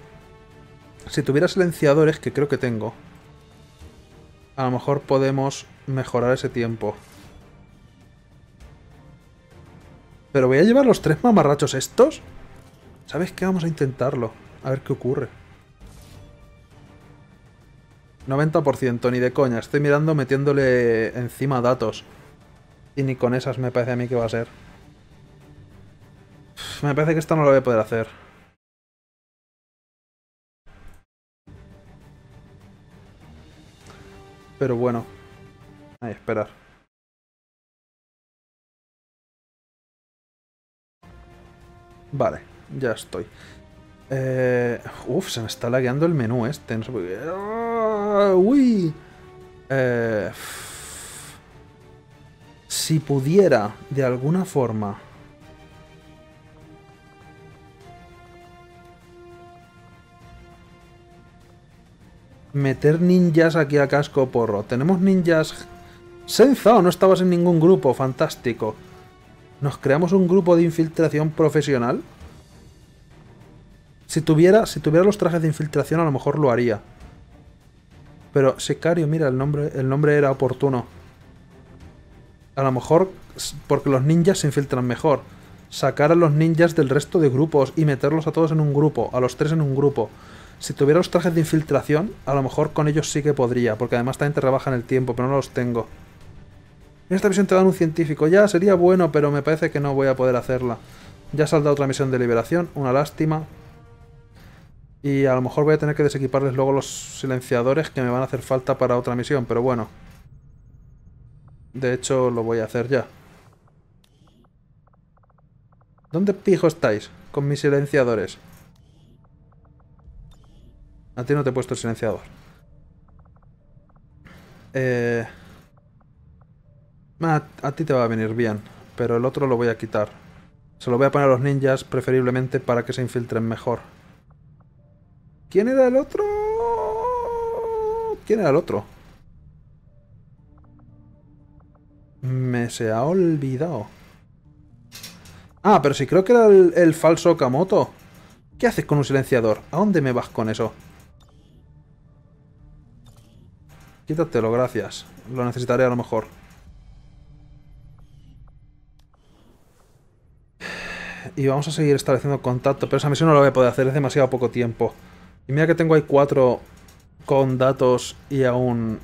Si tuviera silenciadores, que creo que tengo... a lo mejor podemos mejorar ese tiempo. ¿Pero voy a llevar los 3 mamarrachos estos? ¿Sabes qué? Vamos a intentarlo. A ver qué ocurre. 90%, ni de coña. Estoy mirando, metiéndole encima datos. Y ni con esas me parece a mí que va a ser. Uf, me parece que esta no la voy a poder hacer. Pero bueno, hay que esperar. Vale, ya estoy. Se me está lagueando el menú este. No sé por qué. ¡Uy! Si pudiera, de alguna forma... meter ninjas aquí a casco porro. Tenemos ninjas... Senzao, no estabas en ningún grupo. Fantástico. ¿Nos creamos un grupo de infiltración profesional? Si tuviera los trajes de infiltración, a lo mejor lo haría. Pero Sicario, mira, el nombre era oportuno. A lo mejor porque los ninjas se infiltran mejor. Sacar a los ninjas del resto de grupos y meterlos a todos en un grupo, a los 3 en un grupo. Si tuviera los trajes de infiltración, a lo mejor con ellos sí que podría, porque además también te rebajan el tiempo, pero no los tengo. En esta misión te dan un científico. Ya, sería bueno, pero me parece que no voy a poder hacerla. Ya saldrá otra misión de liberación, una lástima. Y a lo mejor voy a tener que desequiparles luego los silenciadores que me van a hacer falta para otra misión, pero bueno. De hecho, lo voy a hacer ya. ¿Dónde pijo estáis con mis silenciadores? A ti no te he puesto el silenciador. A ti te va a venir bien, pero el otro lo voy a quitar. Se lo voy a poner a los ninjas, preferiblemente para que se infiltren mejor. ¿Quién era el otro? ¿Quién era el otro? Me se ha olvidado. Ah, pero sí, creo que era el falso Okamoto. ¿Qué haces con un silenciador? ¿A dónde me vas con eso? Quítatelo, gracias. Lo necesitaré a lo mejor. Y vamos a seguir estableciendo contacto, pero esa misión no la voy a poder hacer, es demasiado poco tiempo. Y mira que tengo ahí 4 con datos y a un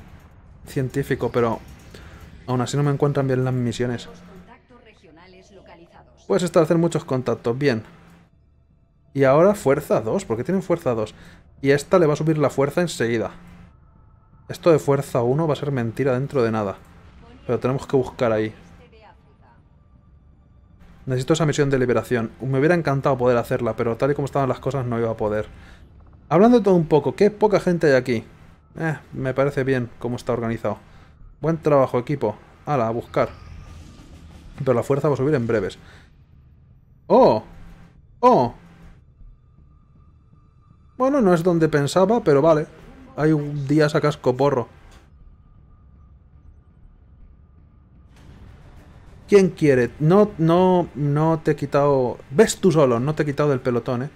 científico, pero aún así no me encuentran bien las misiones. Puedes establecer muchos contactos, bien. Y ahora fuerza 2, porque tienen fuerza 2. Y esta le va a subir la fuerza enseguida. Esto de fuerza 1 va a ser mentira dentro de nada. Pero tenemos que buscar ahí. Necesito esa misión de liberación. Me hubiera encantado poder hacerla, pero tal y como estaban las cosas no iba a poder. Hablando de todo un poco, qué poca gente hay aquí. Me parece bien cómo está organizado. Buen trabajo, equipo. Hala, a buscar. Pero la fuerza va a subir en breves. ¡Oh! ¡Oh! Bueno, no es donde pensaba, pero vale. Hay días a casco porro. ¿Quién quiere? No te he quitado... ¿Ves tú solo? No te he quitado del pelotón, ¿eh?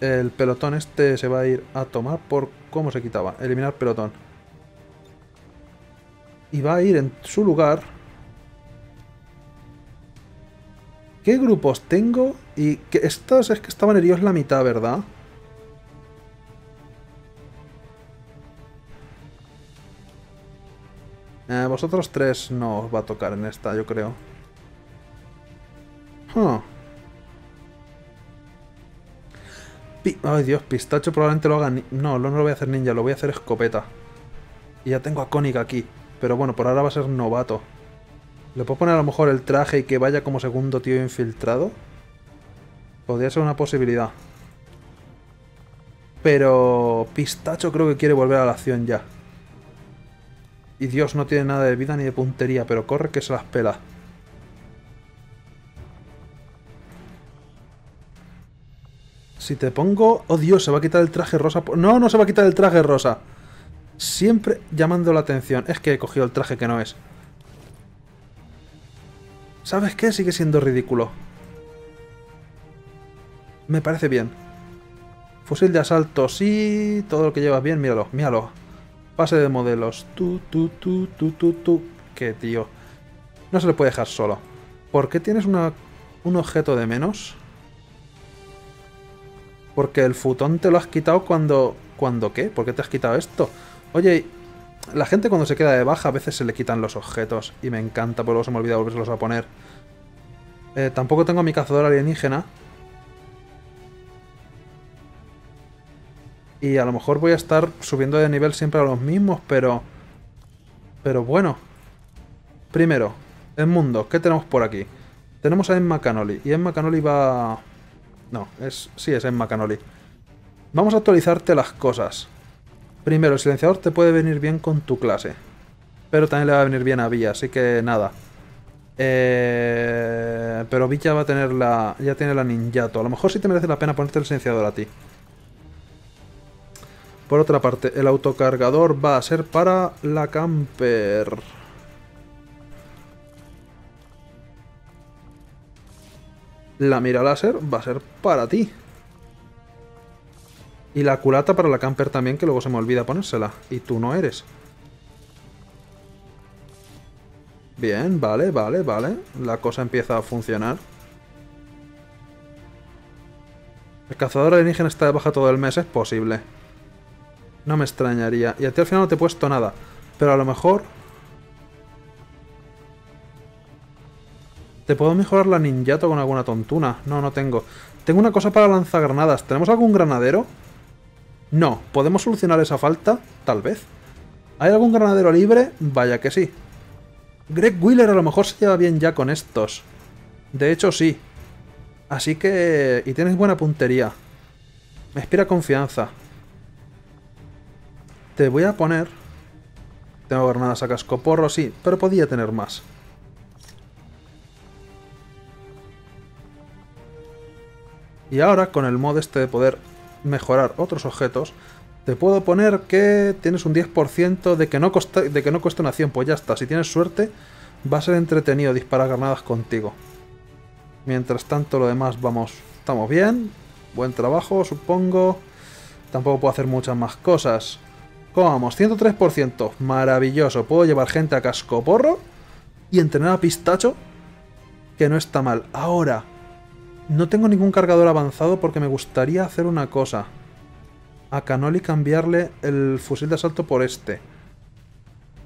El pelotón este se va a ir a tomar por cómo se quitaba. Eliminar pelotón. Y va a ir en su lugar... ¿Qué grupos tengo? Y que estos es que estaban heridos la mitad, ¿verdad? Vosotros 3 no os va a tocar en esta, yo creo. Ay Dios, Pistacho probablemente lo haga... No lo voy a hacer ninja, lo voy a hacer escopeta. Y ya tengo a Cónica aquí. Pero bueno, por ahora va a ser novato. ¿Le puedo poner a lo mejor el traje y que vaya como segundo tío infiltrado? Podría ser una posibilidad. Pero... Pistacho creo que quiere volver a la acción ya. Y Dios, no tiene nada de vida ni de puntería, pero corre que se las pela. Si te pongo... ¡Oh Dios! Se va a quitar el traje rosa... ¡No, no se va a quitar el traje rosa! Siempre llamando la atención. Es que he cogido el traje que no es. ¿Sabes qué? Sigue siendo ridículo. Me parece bien. Fusil de asalto, sí... Todo lo que llevas bien, míralo, míralo. Pase de modelos. Qué tío. No se le puede dejar solo. ¿Por qué tienes un objeto de menos? Porque el futón te lo has quitado cuando... ¿Cuándo qué? ¿Por qué te has quitado esto? Oye, la gente cuando se queda de baja a veces se le quitan los objetos. Y me encanta, pero luego se me olvida volvérselos a poner. Tampoco tengo a mi cazador alienígena. Y a lo mejor voy a estar subiendo de nivel siempre a los mismos, pero... Pero bueno. Primero, Edmundo, ¿qué tenemos por aquí? Tenemos a Emma Cannoli. Y Emma Cannoli va... No, es... Sí, es Emma Cannoli. Vamos a actualizarte las cosas. Primero, el silenciador te puede venir bien con tu clase. Pero también le va a venir bien a Villa, así que nada. Pero Villa va a tener la... Ya tiene la ninjato. A lo mejor sí te merece la pena ponerte el silenciador a ti. Por otra parte, el autocargador va a ser para la camper. La mira láser va a ser para ti. Y la culata para la camper también, que luego se me olvida ponérsela. Y tú no eres. Bien, vale, vale, vale. La cosa empieza a funcionar. El cazador alienígena está de baja todo el mes, es posible. No me extrañaría. Y a ti al final no te he puesto nada. Pero a lo mejor... ¿Te puedo mejorar la ninjato con alguna tontuna? No, no tengo. Tengo una cosa para lanzagranadas. ¿Tenemos algún granadero? No. ¿Podemos solucionar esa falta? Tal vez. ¿Hay algún granadero libre? Vaya que sí. Greg Wheeler a lo mejor se lleva bien ya con estos. De hecho, sí. Así que... Y tienes buena puntería. Me inspira confianza. Te voy a poner... Tengo granadas a cascoporro, sí, pero podía tener más. Y ahora con el mod este de poder mejorar otros objetos, te puedo poner que tienes un 10% de que no cueste una 100. Pues ya está, si tienes suerte va a ser entretenido disparar granadas contigo. Mientras tanto lo demás estamos bien. Buen trabajo, supongo. Tampoco puedo hacer muchas más cosas. ¿Cómo vamos? 103%. Maravilloso. Puedo llevar gente a cascoporro y entrenar a Pistacho, que no está mal. Ahora, no tengo ningún cargador avanzado porque me gustaría hacer una cosa. A Cannoli cambiarle el fusil de asalto por este.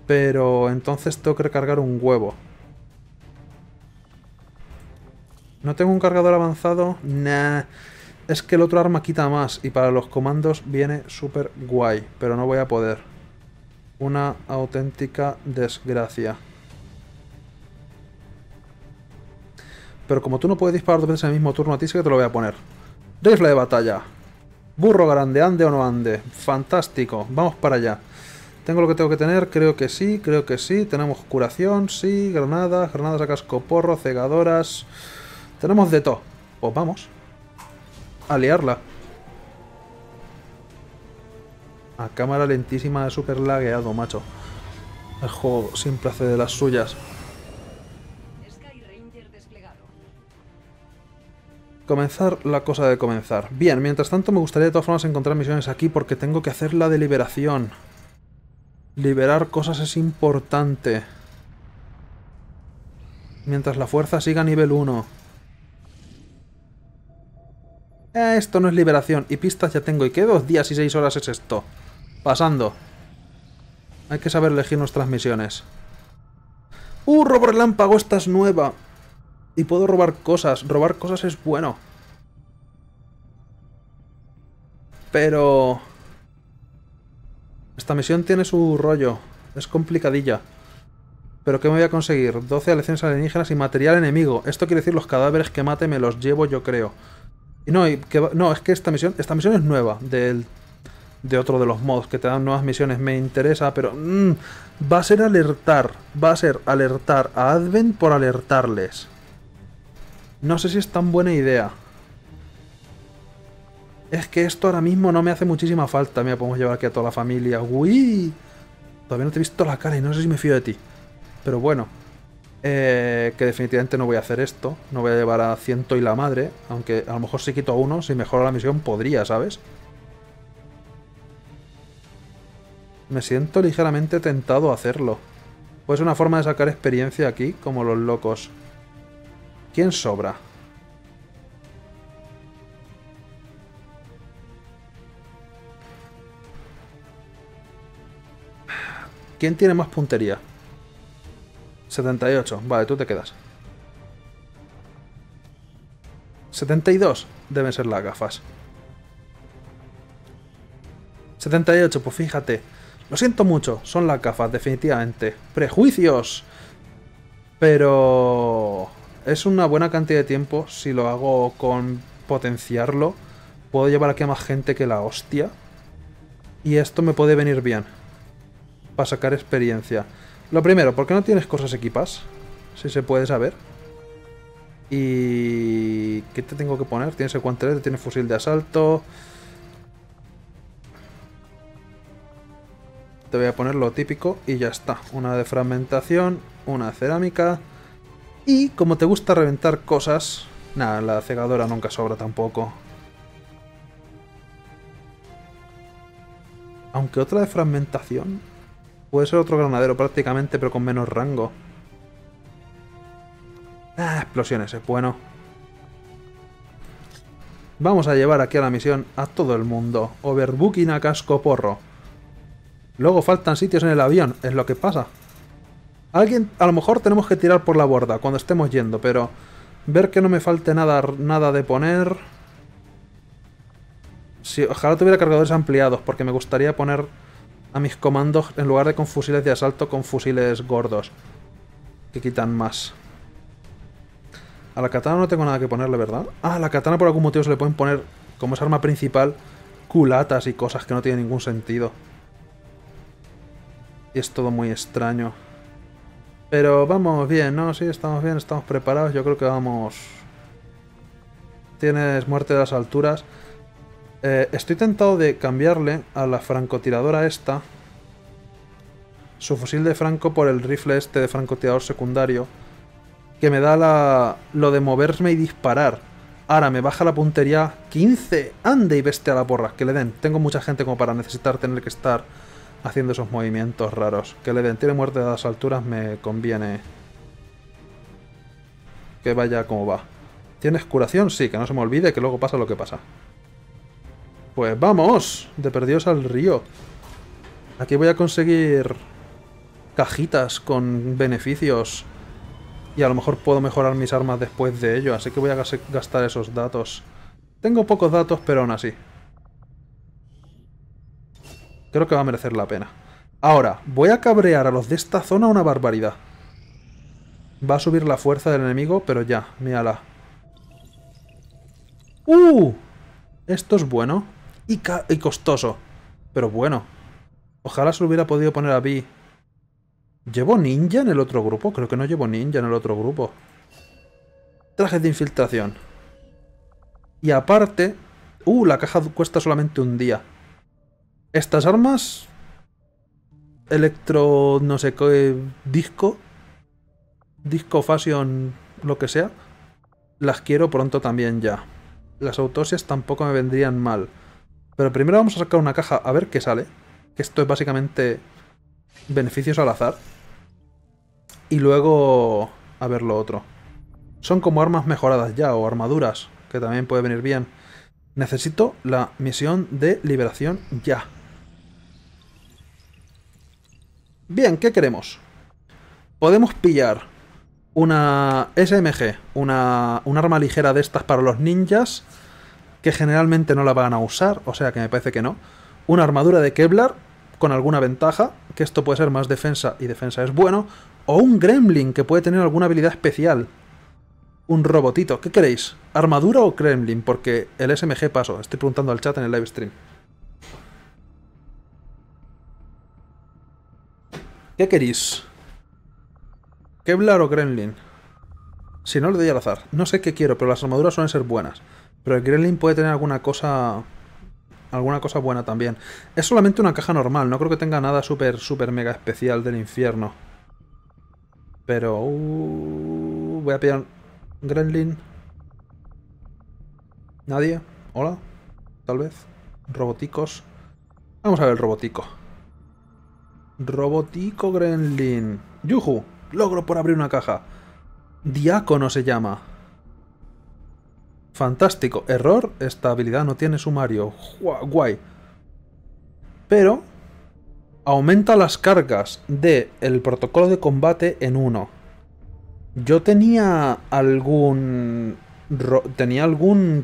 Pero entonces tengo que recargar un huevo. ¿No tengo un cargador avanzado? Nah. Es que el otro arma quita más y para los comandos viene súper guay, pero no voy a poder. Una auténtica desgracia. Pero como tú no puedes disparar dos veces en el mismo turno, a ti sí que te lo voy a poner. Rifle de batalla. Burro grande, ande o no ande. Fantástico, vamos para allá. ¿Tengo lo que tengo que tener? Creo que sí, creo que sí. Tenemos curación, sí, granadas, granadas a cascoporro, cegadoras. Tenemos de todo. Pues vamos a liarla. A cámara lentísima, super lagueado, macho. El juego siempre hace de las suyas. Comenzar la cosa de comenzar. Bien, mientras tanto me gustaría de todas formas encontrar misiones aquí porque tengo que hacer la de liberación. Liberar cosas es importante. Mientras la fuerza siga nivel 1. Esto no es liberación. Y pistas ya tengo. ¿Y qué 2 días y 6 horas es esto? Pasando. Hay que saber elegir nuestras misiones. Robo relámpago, esta es nueva. Y puedo robar cosas. Robar cosas es bueno. Pero esta misión tiene su rollo. Es complicadilla. ¿Pero qué me voy a conseguir? 12 aleaciones alienígenas y material enemigo. Esto quiere decir los cadáveres que mate me los llevo yo, creo. No, es que esta misión es nueva, de otro de los mods que te dan nuevas misiones. Me interesa, pero va a ser alertar a Advent por alertarles. No sé si es tan buena idea. Es que esto ahora mismo no me hace muchísima falta. Mira, podemos llevar aquí a toda la familia. ¡Uy! Todavía no te he visto la cara y no sé si me fío de ti. Pero bueno. Que definitivamente no voy a hacer esto. No voy a llevar a 100 y la madre. Aunque a lo mejor si quito a uno, si mejora la misión, podría, ¿sabes? Me siento ligeramente tentado a hacerlo. Pues una forma de sacar experiencia aquí, como los locos. ¿Quién sobra? ¿Quién tiene más puntería? 78, vale, tú te quedas. 72, deben ser las gafas. 78, pues fíjate. Lo siento mucho, son las gafas, definitivamente. ¡Prejuicios! Pero es una buena cantidad de tiempo. Si lo hago con potenciarlo, puedo llevar aquí a más gente que la hostia. Y esto me puede venir bien. Para sacar experiencia. Lo primero, ¿por qué no tienes cosas equipadas? Si se puede saber. ¿Y qué te tengo que poner? Tienes el guantelete, tienes fusil de asalto. Te voy a poner lo típico y ya está. Una de fragmentación, una de cerámica. Y como te gusta reventar cosas... Nada, la cegadora nunca sobra tampoco. Aunque otra de fragmentación... Puede ser otro granadero prácticamente, pero con menos rango. Explosiones, es bueno. Vamos a llevar aquí a la misión a todo el mundo. Overbooking a cascoporro. Luego faltan sitios en el avión, es lo que pasa. Alguien, a lo mejor tenemos que tirar por la borda cuando estemos yendo, pero... Ver que no me falte nada de poner... Sí, ojalá tuviera cargadores ampliados, porque me gustaría poner... a mis comandos, en lugar de con fusiles de asalto, con fusiles gordos. Que quitan más. A la katana no tengo nada que ponerle, ¿verdad? Ah, a la katana por algún motivo se le pueden poner, como es arma principal, culatas y cosas que no tienen ningún sentido. Y es todo muy extraño. Pero vamos bien, ¿no? Sí, estamos bien, estamos preparados. Yo creo que vamos... tienes muerte de las alturas. Estoy tentado de cambiarle a la francotiradora esta su fusil de franco por el rifle este de francotirador secundario, que me da lo de moverme y disparar. Ahora me baja la puntería 15. Ande y bestia a la porra, que le den. Tengo mucha gente como para necesitar tener que estar haciendo esos movimientos raros. Que le den. Tiene muerte a las alturas, me conviene que vaya como va. ¿Tienes curación? Sí, que no se me olvide, que luego pasa lo que pasa. Pues vamos, de perdidos al río. Aquí voy a conseguir cajitas con beneficios y a lo mejor puedo mejorar mis armas después de ello, así que voy a gastar esos datos. Tengo pocos datos, pero aún así creo que va a merecer la pena. Ahora, voy a cabrear a los de esta zona una barbaridad. Va a subir la fuerza del enemigo, pero ya, mírala. ¡Uh! Esto es bueno y costoso, pero bueno. Ojalá se lo hubiera podido poner a Vi. ¿Llevo ninja en el otro grupo? Creo que no llevo ninja en el otro grupo. Trajes de infiltración. Y aparte... la caja cuesta solamente un día. Estas armas... Electro... no sé qué... Disco... Disco Fashion... lo que sea. Las quiero pronto también ya. Las autopsias tampoco me vendrían mal. Pero primero vamos a sacar una caja a ver qué sale. Que esto es básicamente... beneficios al azar. Y luego... a ver lo otro. Son como armas mejoradas ya, o armaduras, que también puede venir bien. Necesito la misión de liberación ya. Bien, ¿qué queremos? Podemos pillar una SMG, un arma ligera de estas para los ninjas, que generalmente no la van a usar, o sea que me parece que no. Una armadura de Kevlar, con alguna ventaja, que esto puede ser más defensa, y defensa es bueno, o un gremlin, que puede tener alguna habilidad especial. Un robotito. ¿Qué queréis? ¿Armadura o gremlin? Porque el SMG paso. Estoy preguntando al chat en el live stream. ¿Qué queréis? ¿Kevlar o gremlin? Si no, le doy al azar. No sé qué quiero, pero las armaduras suelen ser buenas. Pero el gremlin puede tener alguna cosa... alguna cosa buena también. Es solamente una caja normal. No creo que tenga nada súper mega especial del infierno. Pero... voy a pillar... gremlin. ¿Nadie? ¿Hola? Tal vez. Roboticos. Vamos a ver el robotico. Robotico gremlin. ¡Yuju! Logro por abrir una caja. Diácono se llama. Fantástico. Error. Esta habilidad no tiene sumario. Guay. Pero aumenta las cargas del protocolo de combate en 1. Yo tenía algún...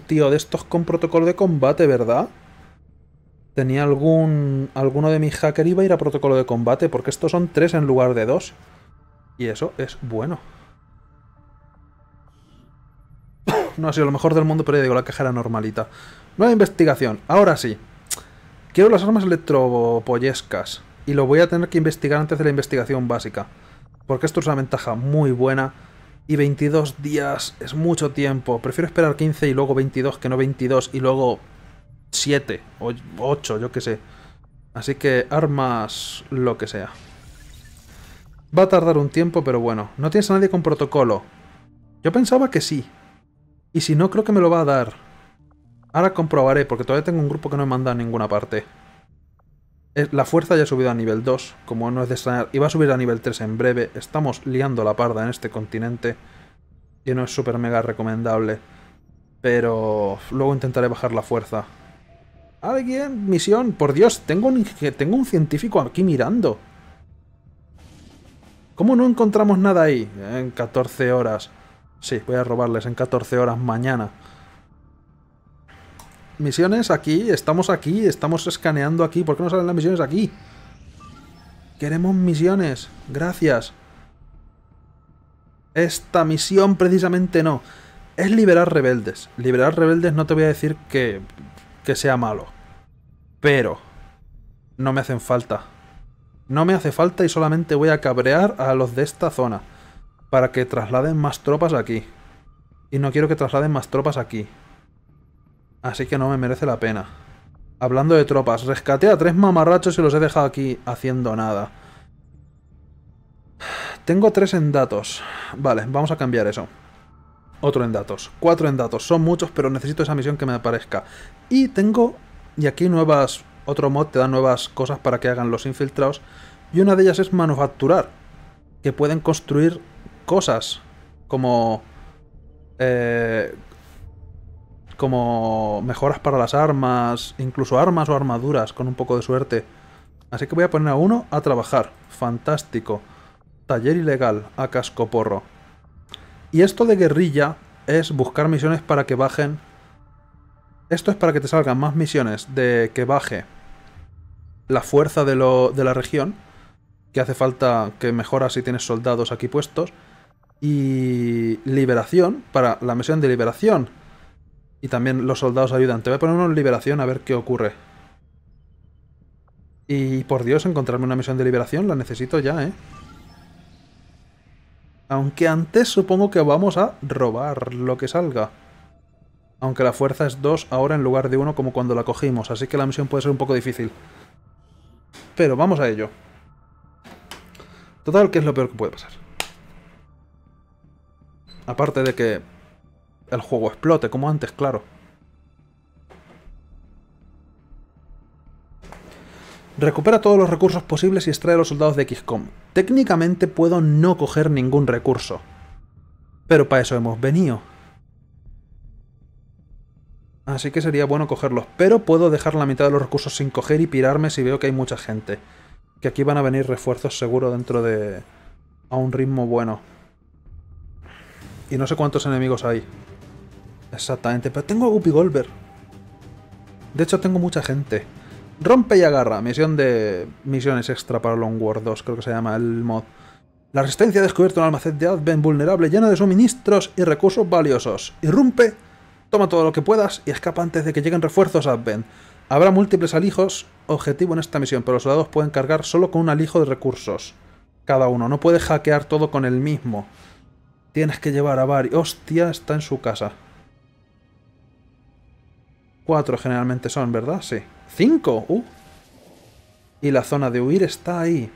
tío de estos con protocolo de combate, ¿verdad? Tenía alguno de mis hackers iba a ir a protocolo de combate, porque estos son 3 en lugar de 2. Y eso es bueno. No ha sido lo mejor del mundo, pero ya digo, la caja era normalita. Nueva investigación. Ahora sí. Quiero las armas electropollescas. Y lo voy a tener que investigar antes de la investigación básica. Porque esto es una ventaja muy buena. Y 22 días es mucho tiempo. Prefiero esperar 15 y luego 22, que no 22. Y luego 7 o 8, yo qué sé. Así que armas lo que sea. Va a tardar un tiempo, pero bueno. No tienes a nadie con protocolo. Yo pensaba que sí. Y si no, creo que me lo va a dar. Ahora comprobaré, porque todavía tengo un grupo que no me manda a ninguna parte. La fuerza ya ha subido a nivel 2, como no es de extrañar. Y va a subir a nivel 3 en breve. Estamos liando la parda en este continente. Y no es súper mega recomendable. Pero luego intentaré bajar la fuerza. ¿Alguien? Misión. Por Dios, tengo un científico aquí mirando. ¿Cómo no encontramos nada ahí? En 14 horas... sí, voy a robarles en 14 horas mañana. Misiones aquí, estamos escaneando aquí. ¿Por qué no salen las misiones aquí? Queremos misiones, gracias. Esta misión precisamente no. Es liberar rebeldes. Liberar rebeldes no te voy a decir que sea malo. Pero no me hacen falta. No me hace falta y solamente voy a cabrear a los de esta zona. Para que trasladen más tropas aquí. Y no quiero que trasladen más tropas aquí. Así que no me merece la pena. Hablando de tropas, rescaté a 3 mamarrachos y los he dejado aquí haciendo nada. Tengo 3 en datos. Vale, vamos a cambiar eso. Otro en datos. 4 en datos. Son muchos, pero necesito esa misión que me aparezca. Y tengo... Y aquí nuevas... Otro mod te da nuevas cosas para que hagan los infiltrados. Y una de ellas es manufacturar. Que pueden construir cosas. Como... como mejoras para las armas, incluso armas o armaduras, con un poco de suerte. Así que voy a poner a uno a trabajar. Fantástico. Taller ilegal, a cascoporro. Y esto de guerrilla es buscar misiones para que bajen... Esto es para que te salgan más misiones de que baje la fuerza de la región, que hace falta que mejora si tienes soldados aquí puestos, y liberación, para la misión de liberación. Y también los soldados ayudan. Te voy a poner uno en liberación a ver qué ocurre. Y por Dios, encontrarme una misión de liberación. La necesito ya, ¿eh? Aunque antes supongo que vamos a robar lo que salga. Aunque la fuerza es 2 ahora en lugar de 1 como cuando la cogimos. Así que la misión puede ser un poco difícil. Pero vamos a ello. Total, que es lo peor que puede pasar. Aparte de que... el juego explote, como antes, claro. Recupera todos los recursos posibles y extrae a los soldados de XCOM. Técnicamente puedo no coger ningún recurso. Pero para eso hemos venido. Así que sería bueno cogerlos. Pero puedo dejar la mitad de los recursos sin coger y pirarme si veo que hay mucha gente. Que aquí van a venir refuerzos seguro dentro de... a un ritmo bueno. Y no sé cuántos enemigos hay. Exactamente, pero tengo a Whoopi Goldberg. De hecho, tengo mucha gente. Rompe y agarra. Misión de... Misiones extra para Long War 2, creo que se llama el mod. La resistencia ha descubierto un almacén de Advent vulnerable lleno de suministros y recursos valiosos. Irrumpe, toma todo lo que puedas y escapa antes de que lleguen refuerzos a Advent. Habrá múltiples alijos objetivo en esta misión, pero los soldados pueden cargar solo con un alijo de recursos. Cada uno. No puede hackear todo con el mismo. Tienes que llevar a varios... ¡Hostia! Está en su casa. 4 generalmente son, ¿verdad? Sí. 5. Y la zona de huir está ahí.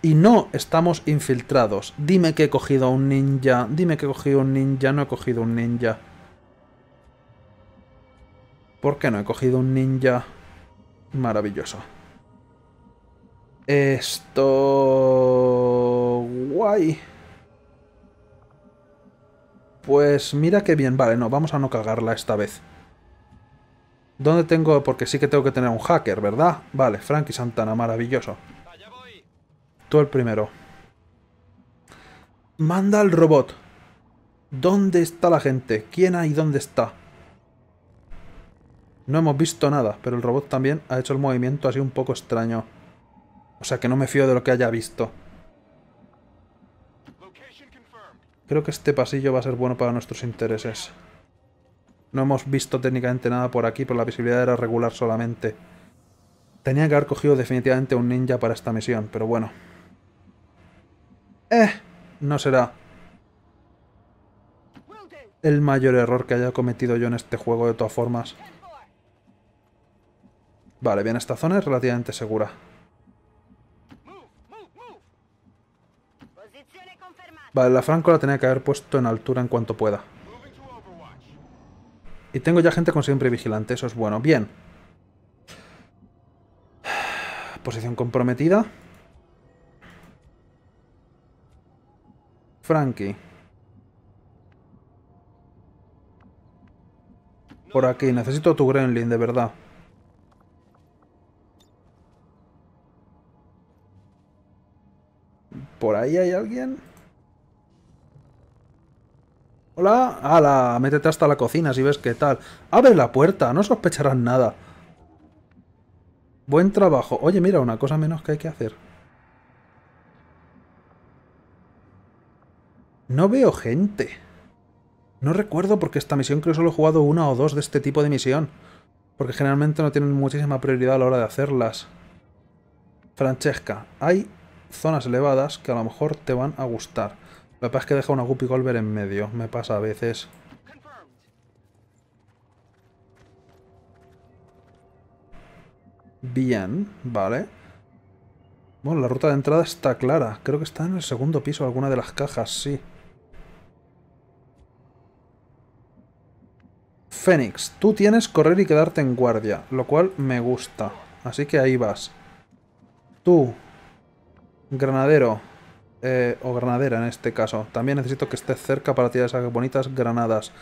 Y no estamos infiltrados. Dime que he cogido a un ninja. Dime que he cogido un ninja. No he cogido un ninja. ¿Por qué no he cogido un ninja? Maravilloso. Esto... guay. Pues mira qué bien. Vale, no, vamos a no cagarla esta vez. ¿Dónde tengo? Porque sí que tengo que tener un hacker, ¿verdad? Vale, Franky Santana, maravilloso. Tú el primero. Manda al robot. ¿Dónde está la gente? ¿Quién hay? ¿Dónde está? No hemos visto nada, pero el robot también ha hecho el movimiento así un poco extraño. O sea que no me fío de lo que haya visto. Creo que este pasillo va a ser bueno para nuestros intereses. No hemos visto técnicamente nada por aquí, pero la visibilidad era regular solamente. Tenía que haber cogido definitivamente un ninja para esta misión, pero bueno. No será el mayor error que haya cometido yo en este juego, de todas formas. Vale, bien, esta zona es relativamente segura. Vale, la Franco la tenía que haber puesto en altura en cuanto pueda. Y tengo ya gente con siempre vigilante, eso es bueno. Bien. Posición comprometida. Franky. Por aquí, necesito tu gremlin, de verdad. ¿Por ahí hay alguien? Hola, ala, métete hasta la cocina si ves qué tal. Abre la puerta, no sospecharás nada. Buen trabajo. Oye, mira, una cosa menos que hay que hacer. No veo gente. No recuerdo porque esta misión creo que solo he jugado 1 o 2 de este tipo de misión. Porque generalmente no tienen muchísima prioridad a la hora de hacerlas. Francesca, hay zonas elevadas que a lo mejor te van a gustar. Lo que pasa es que deja una Whoopi Goldberg en medio. Me pasa a veces. bien, vale. Bueno, la ruta de entrada está clara. Creo que está en el segundo piso, alguna de las cajas, sí. Fénix, tú tienes correr y quedarte en guardia, lo cual me gusta. Así que ahí vas. Tú, granadero, o granadera en este caso. También necesito que estés cerca para tirar esas bonitas granadas.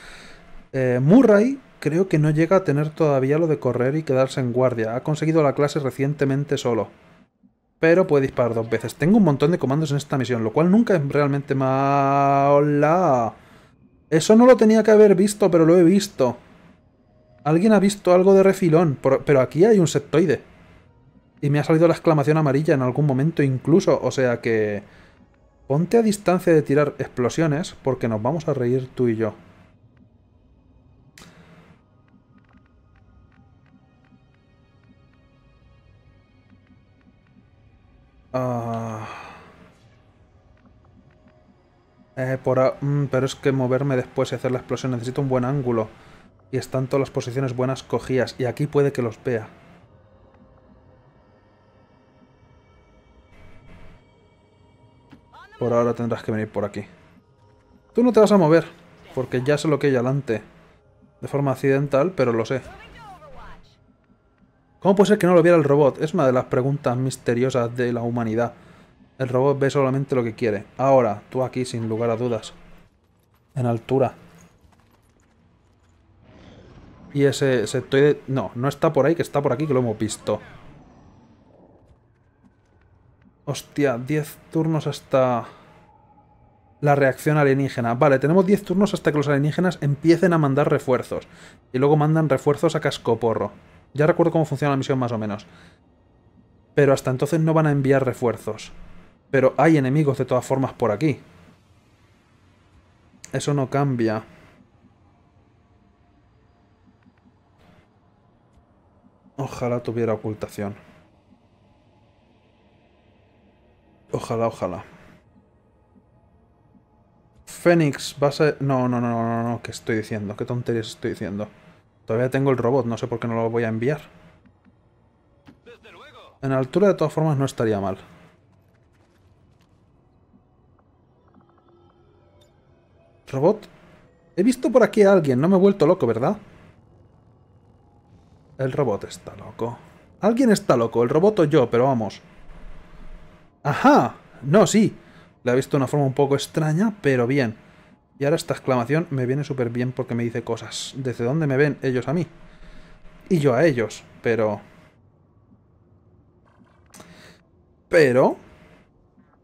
Murray creo que no llega a tener todavía lo de correr y quedarse en guardia. Ha conseguido la clase recientemente solo. Pero puede disparar dos veces. Tengo un montón de comandos en esta misión, lo cual nunca es realmente mala. Eso no lo tenía que haber visto, pero lo he visto. Alguien ha visto algo de refilón, pero aquí hay un septoide. Y me ha salido la exclamación amarilla en algún momento incluso, o sea que... Ponte a distancia de tirar explosiones, porque nos vamos a reír tú y yo. Pero es que moverme después y hacer la explosión necesito un buen ángulo. Y están todas las posiciones buenas cogidas. Y aquí puede que los vea. Por ahora tendrás que venir por aquí. Tú no te vas a mover, porque ya sé lo que hay delante. De forma accidental, pero lo sé. ¿Cómo puede ser que no lo viera el robot? Es una de las preguntas misteriosas de la humanidad. El robot ve solamente lo que quiere. Ahora, tú aquí, sin lugar a dudas. En altura. Y ese sectoide... No, no está por ahí, que está por aquí, que lo hemos visto. Hostia, 10 turnos hasta... la reacción alienígena. Vale, tenemos 10 turnos hasta que los alienígenas empiecen a mandar refuerzos. Y luego mandan refuerzos a cascoporro. Ya recuerdo cómo funciona la misión más o menos. Pero hasta entonces no van a enviar refuerzos. Pero hay enemigos de todas formas por aquí. Eso no cambia. Ojalá tuviera ocultación. Ojalá, ojalá. Fénix, vas a... No, ¿qué estoy diciendo? ¿Qué tonterías estoy diciendo? Todavía tengo el robot, no sé por qué no lo voy a enviar. En altura de todas formas no estaría mal. ¿Robot? He visto por aquí a alguien, no me he vuelto loco, ¿verdad? El robot está loco. Alguien está loco, el robot o yo, pero vamos. ¡Ajá! No, sí. La he visto de una forma un poco extraña, pero bien. Y ahora esta exclamación me viene súper bien porque me dice cosas. ¿Desde dónde me ven ellos a mí? Y yo a ellos, pero... Pero...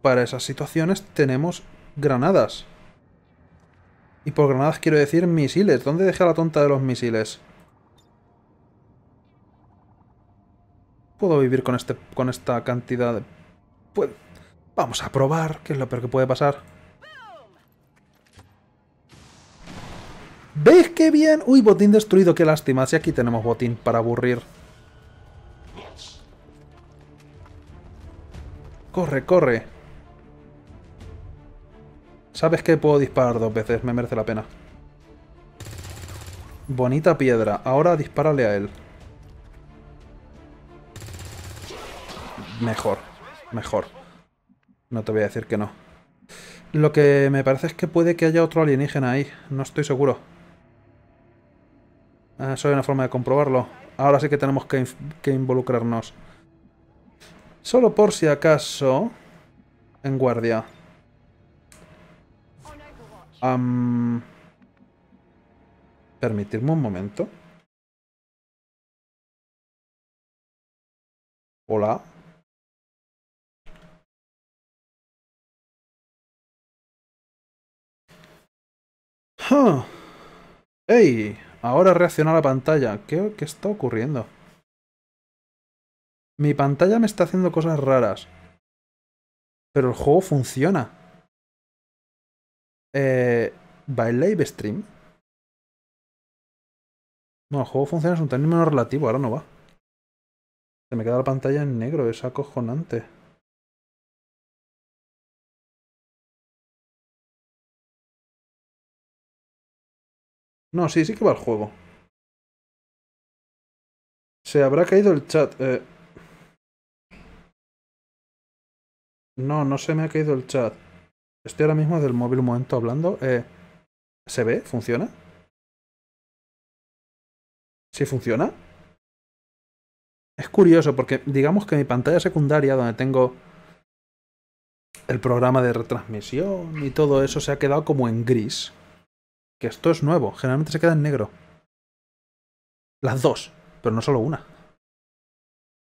Para esas situaciones tenemos granadas. Y por granadas quiero decir misiles. ¿Dónde dejé la tonta de los misiles? Puedo vivir con esta cantidad de... Pues, vamos a probar, que es lo peor que puede pasar. ¿Veis qué bien? Uy, botín destruido, qué lástima. Si aquí tenemos botín para aburrir. Corre, corre. ¿Sabes qué? Puedo disparar dos veces, me merece la pena. Bonita piedra, ahora dispárale a él. Mejor, mejor. No te voy a decir que no. Lo que me parece es que puede que haya otro alienígena ahí, no estoy seguro. Eso hay una forma de comprobarlo. Ahora sí que tenemos que involucrarnos. Solo por si acaso... En guardia. Permitirme un momento. Hola. ¡Ey! Ahora reacciona la pantalla. ¿Qué está ocurriendo? Mi pantalla me está haciendo cosas raras. Pero el juego funciona. ¿Va el live stream? No, el juego funciona, es un término relativo, ahora no va. Se me queda la pantalla en negro, es acojonante. No, sí, sí que va el juego. Se habrá caído el chat. No, no se me ha caído el chat. Estoy ahora mismo del móvil un momento hablando. ¿Se ve? ¿Funciona? ¿Sí funciona? Es curioso porque digamos que mi pantalla secundaria, donde tengo el programa de retransmisión y todo eso, se ha quedado como en gris. Que esto es nuevo. Generalmente se queda en negro. Las dos, pero no solo una.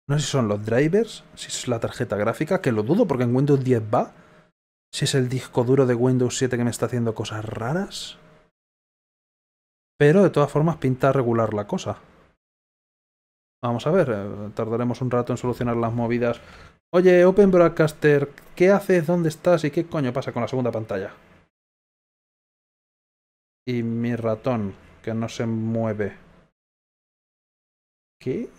No sé si son los drivers, si es la tarjeta gráfica, que lo dudo porque en Windows 10 va. Si es el disco duro de Windows 7 que me está haciendo cosas raras. Pero de todas formas pinta regular la cosa. Vamos a ver, tardaremos un rato en solucionar las movidas. Oye, Open Broadcaster, ¿qué haces? ¿Dónde estás? ¿Y qué coño pasa con la segunda pantalla? Y mi ratón, que no se mueve. ¿Qué?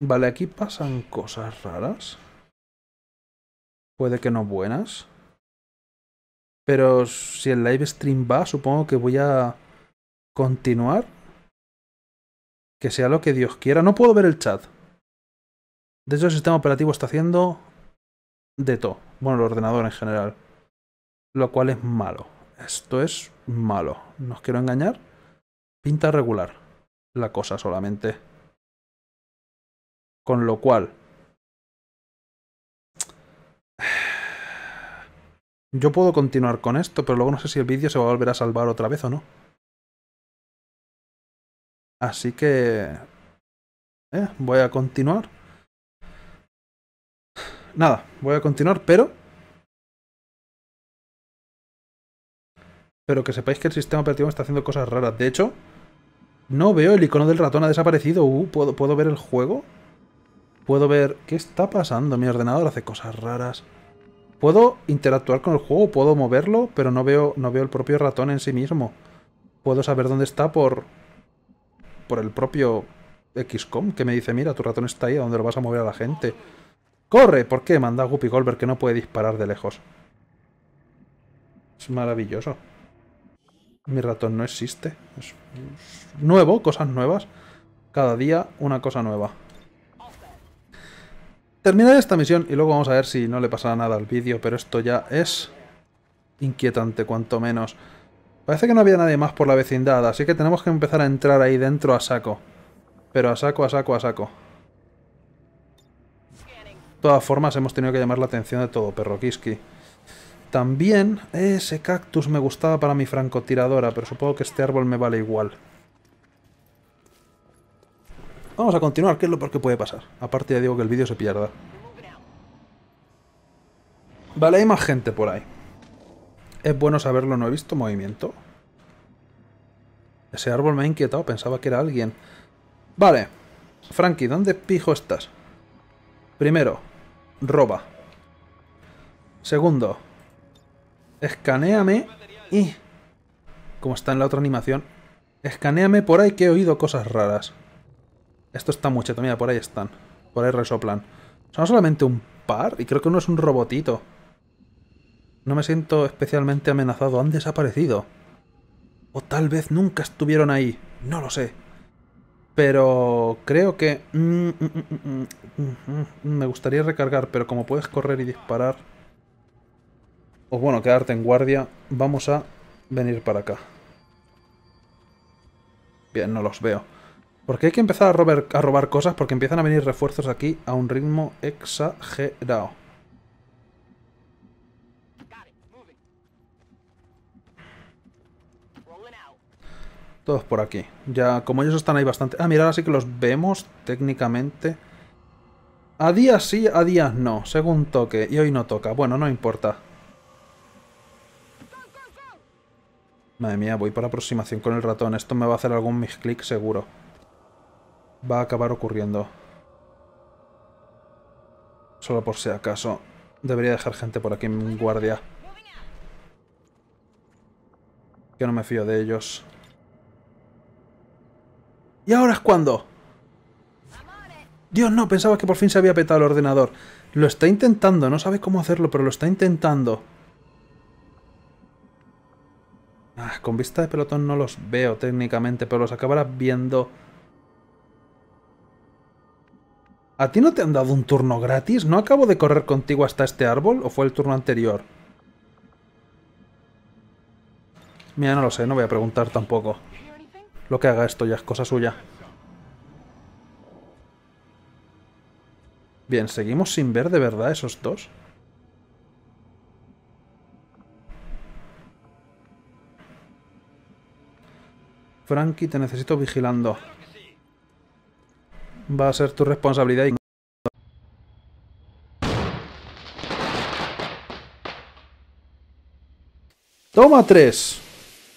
Vale, aquí pasan cosas raras. Puede que no buenas. Pero si el live stream va, supongo que voy a continuar. Que sea lo que Dios quiera. No puedo ver el chat. De hecho, el sistema operativo está haciendo de todo. Bueno, el ordenador en general. Lo cual es malo. Esto es malo. No os quiero engañar. Pinta regular la cosa solamente. Con lo cual... yo puedo continuar con esto, pero luego no sé si el vídeo se va a volver a salvar otra vez o no. Así que... voy a continuar. Nada, voy a continuar, pero... pero que sepáis que el sistema operativo está haciendo cosas raras. De hecho, no veo el icono del ratón, ha desaparecido. ¿Puedo ver el juego? Puedo ver... ¿qué está pasando? Mi ordenador hace cosas raras. Puedo interactuar con el juego, puedo moverlo, pero no veo el propio ratón en sí mismo. Puedo saber dónde está por el propio XCOM, que me dice, mira, tu ratón está ahí, ¿a dónde lo vas a mover a la gente? ¡Corre! ¿Por qué? Manda a Whoopi Goldberg, que no puede disparar de lejos. Es maravilloso. Mi ratón no existe. Es nuevo, cosas nuevas. Cada día una cosa nueva. Terminaré esta misión y luego vamos a ver si no le pasa nada al vídeo, pero esto ya es inquietante, cuanto menos. Parece que no había nadie más por la vecindad, así que tenemos que empezar a entrar ahí dentro a saco. Pero a saco, a saco, a saco. De todas formas, hemos tenido que llamar la atención de todo, perro Kiski. También ese cactus me gustaba para mi francotiradora, pero supongo que este árbol me vale igual. Vamos a continuar, ¿qué es lo peor que puede pasar? Aparte ya digo que el vídeo se pierda. Vale, hay más gente por ahí. Es bueno saberlo, no he visto movimiento. Ese árbol me ha inquietado, pensaba que era alguien. Vale. Franky, ¿dónde pijo estás? Primero, roba. Segundo, escanéame y... como está en la otra animación, escanéame por ahí que he oído cosas raras. Esto está mucheto, mira, por ahí están. Por ahí resoplan. Son solamente un par y creo que uno es un robotito. No me siento especialmente amenazado. Han desaparecido. O tal vez nunca estuvieron ahí. No lo sé. Pero creo que... me gustaría recargar, pero como puedes correr y disparar... o bueno, quedarte en guardia. Vamos a venir para acá. Bien, no los veo. Porque hay que empezar a robar cosas porque empiezan a venir refuerzos aquí a un ritmo exagerado. Todos por aquí. Ya, como ellos están ahí bastante... ah, mira, ahora sí que los vemos técnicamente. A días sí, a días no. Según toque. Y hoy no toca. Bueno, no importa. Madre mía, voy para aproximación con el ratón. Esto me va a hacer algún misclick seguro. Va a acabar ocurriendo. Solo por si acaso. Debería dejar gente por aquí en guardia. Que no me fío de ellos. ¿Y ahora es cuando? Dios, no, pensaba que por fin se había petado el ordenador. Lo está intentando, no sabe cómo hacerlo, pero lo está intentando. Ah, con vista de pelotón no los veo técnicamente, pero los acabarás viendo... ¿A ti no te han dado un turno gratis? ¿No acabo de correr contigo hasta este árbol? ¿O fue el turno anterior? Mira, no lo sé, no voy a preguntar tampoco. Lo que haga esto ya es cosa suya. Bien, seguimos sin ver de verdad esos dos. Franky, te necesito vigilando. Va a ser tu responsabilidad. ¡Toma 3!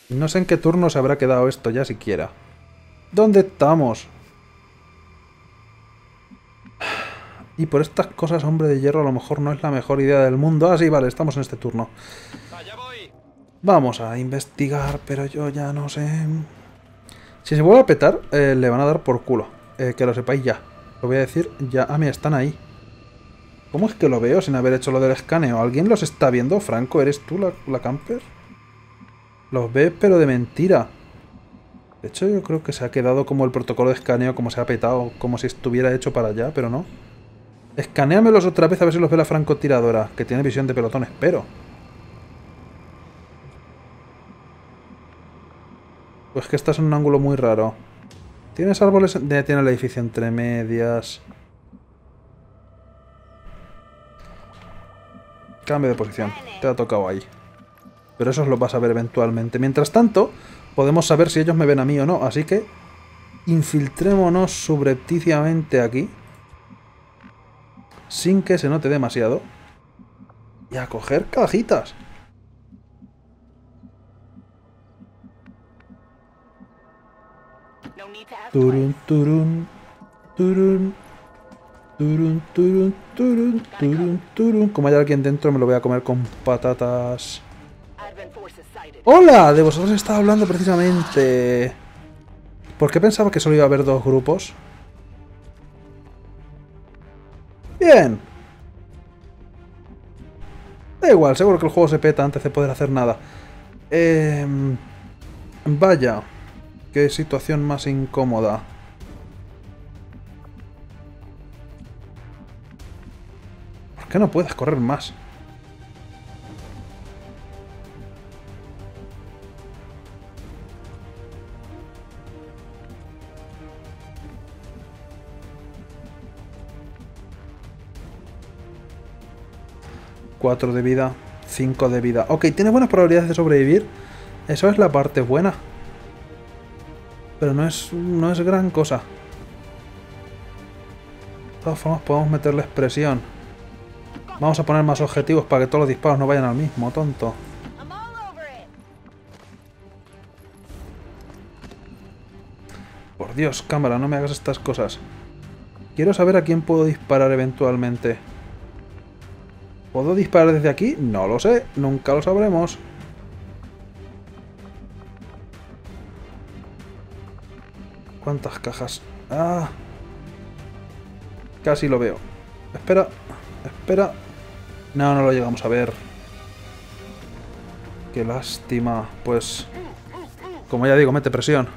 No sé en qué turno se habrá quedado esto ya siquiera. ¿Dónde estamos? Y por estas cosas, hombre de hierro, a lo mejor no es la mejor idea del mundo. Ah, sí, vale, estamos en este turno. Vamos a investigar, pero yo ya no sé... Si se vuelve a petar, le van a dar por culo. Que lo sepáis ya. Lo voy a decir ya. Ah, mira, están ahí. ¿Cómo es que lo veo sin haber hecho lo del escaneo? ¿Alguien los está viendo? Franco, ¿eres tú la camper? Los ve, pero de mentira. De hecho, yo creo que se ha quedado como el protocolo de escaneo, como se ha petado, como si estuviera hecho para allá, pero no. Escanéamelos otra vez a ver si los ve la francotiradora, que tiene visión de pelotón, espero. Pues que estás en un ángulo muy raro. ¿Tienes árboles? Tiene el edificio entre medias. Cambio de posición. Te ha tocado ahí. Pero eso lo vas a ver eventualmente. Mientras tanto, podemos saber si ellos me ven a mí o no. Así que infiltrémonos subrepticiamente aquí. Sin que se note demasiado. Y a coger cajitas. Turun, turun, turun, turun, turun, turun, turun, turun. Como hay alguien dentro, me lo voy a comer con patatas. ¡Hola! De vosotros estaba hablando precisamente. ¿Por qué pensaba que solo iba a haber dos grupos? ¡Bien! Da igual, seguro que el juego se peta antes de poder hacer nada. Vaya... Qué situación más incómoda. ¿Por qué no puedes correr más? Cuatro de vida, 5 de vida. Ok, tiene buenas probabilidades de sobrevivir. Eso es la parte buena. Pero no es gran cosa. De todas formas podemos meterles presión. Vamos a poner más objetivos para que todos los disparos no vayan al mismo, tonto. Por Dios, cámara, no me hagas estas cosas. Quiero saber a quién puedo disparar eventualmente. ¿Puedo disparar desde aquí? No lo sé, nunca lo sabremos. ¿Cuántas cajas? ¡Ah! Casi lo veo. Espera, espera. No, no lo llegamos a ver. Qué lástima. Pues... Como ya digo, mete presión.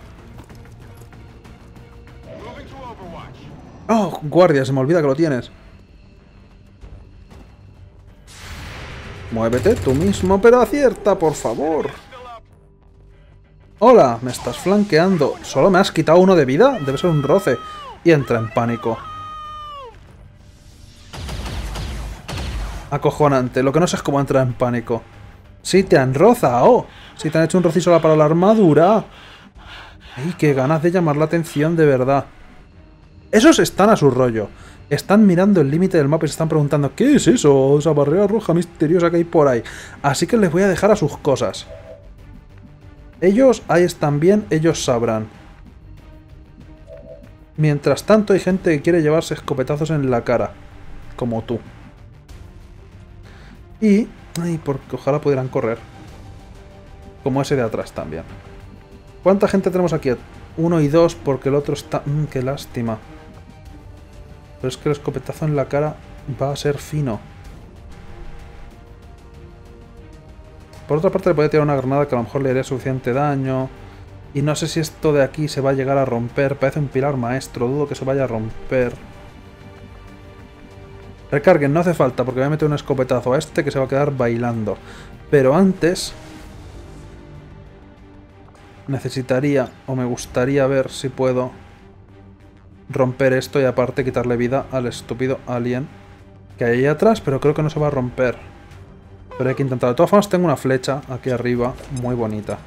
¡Oh! Guardia, se me olvida que lo tienes. Muévete tú mismo, pero acierta, por favor. ¡Hola! Me estás flanqueando. ¿Solo me has quitado uno de vida? Debe ser un roce. Y entra en pánico. Acojonante. Lo que no sé es cómo entra en pánico. ¡Sí te han rozado! ¡Sí te han hecho un rociso para la armadura! ¡Ay, qué ganas de llamar la atención de verdad! Esos están a su rollo. Están mirando el límite del mapa y se están preguntando ¿qué es eso? Esa barrera roja misteriosa que hay por ahí. Así que les voy a dejar a sus cosas. Ellos ahí están bien, ellos sabrán. Mientras tanto hay gente que quiere llevarse escopetazos en la cara. Como tú. Y... Ay, porque ojalá pudieran correr. Como ese de atrás también. ¿Cuánta gente tenemos aquí? 1 y 2 porque el otro está... qué lástima. Pero es que el escopetazo en la cara va a ser fino. Por otra parte le podría tirar una granada que a lo mejor le haría suficiente daño. Y no sé si esto de aquí se va a llegar a romper. Parece un pilar maestro. Dudo que se vaya a romper. Recarguen, no hace falta, porque voy a meter un escopetazo a este que se va a quedar bailando. Pero antes necesitaría, o me gustaría ver si puedo romper esto y aparte quitarle vida al estúpido alien que hay ahí atrás, pero creo que no se va a romper. Pero hay que intentarlo. De todas formas, tengo una flecha aquí arriba muy bonita.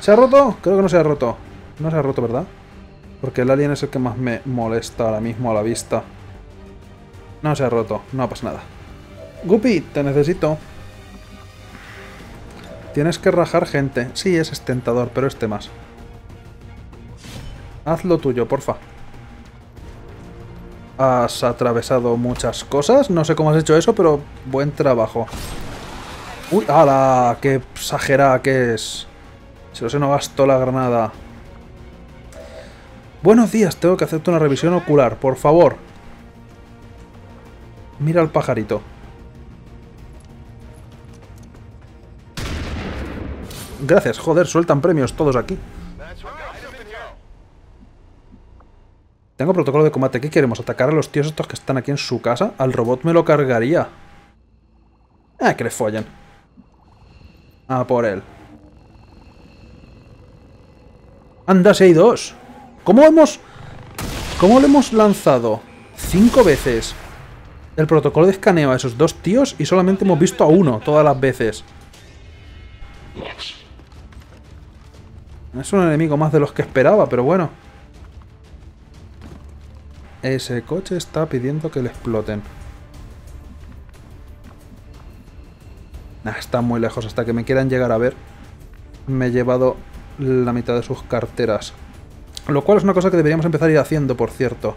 ¿Se ha roto? Creo que no se ha roto. No se ha roto, ¿verdad? Porque el alien es el que más me molesta ahora mismo a la vista. No se ha roto, no pasa nada. Guppy, te necesito. Tienes que rajar gente. Sí, ese es tentador, pero este más. Haz lo tuyo, porfa. Has atravesado muchas cosas. No sé cómo has hecho eso, pero buen trabajo. ¡Uy! ¡Hala! ¡Qué exagerada que es! Se nos gastó la granada. Buenos días, tengo que hacerte una revisión ocular, por favor. Mira al pajarito. Gracias, joder, sueltan premios todos aquí. Tengo protocolo de combate. ¿Qué queremos? ¿Atacar a los tíos estos que están aquí en su casa? Al robot me lo cargaría. Ah, que le follen. Ah, por él. Anda, si hay dos. ¿Cómo le hemos lanzado 5 veces el protocolo de escaneo a esos dos tíos y solamente hemos visto a uno todas las veces? Es un enemigo más de los que esperaba, pero bueno. Ese coche está pidiendo que le exploten. Nah, está muy lejos. Hasta que me quieran llegar a ver, me he llevado la mitad de sus carteras. Lo cual es una cosa que deberíamos empezar a ir haciendo, por cierto.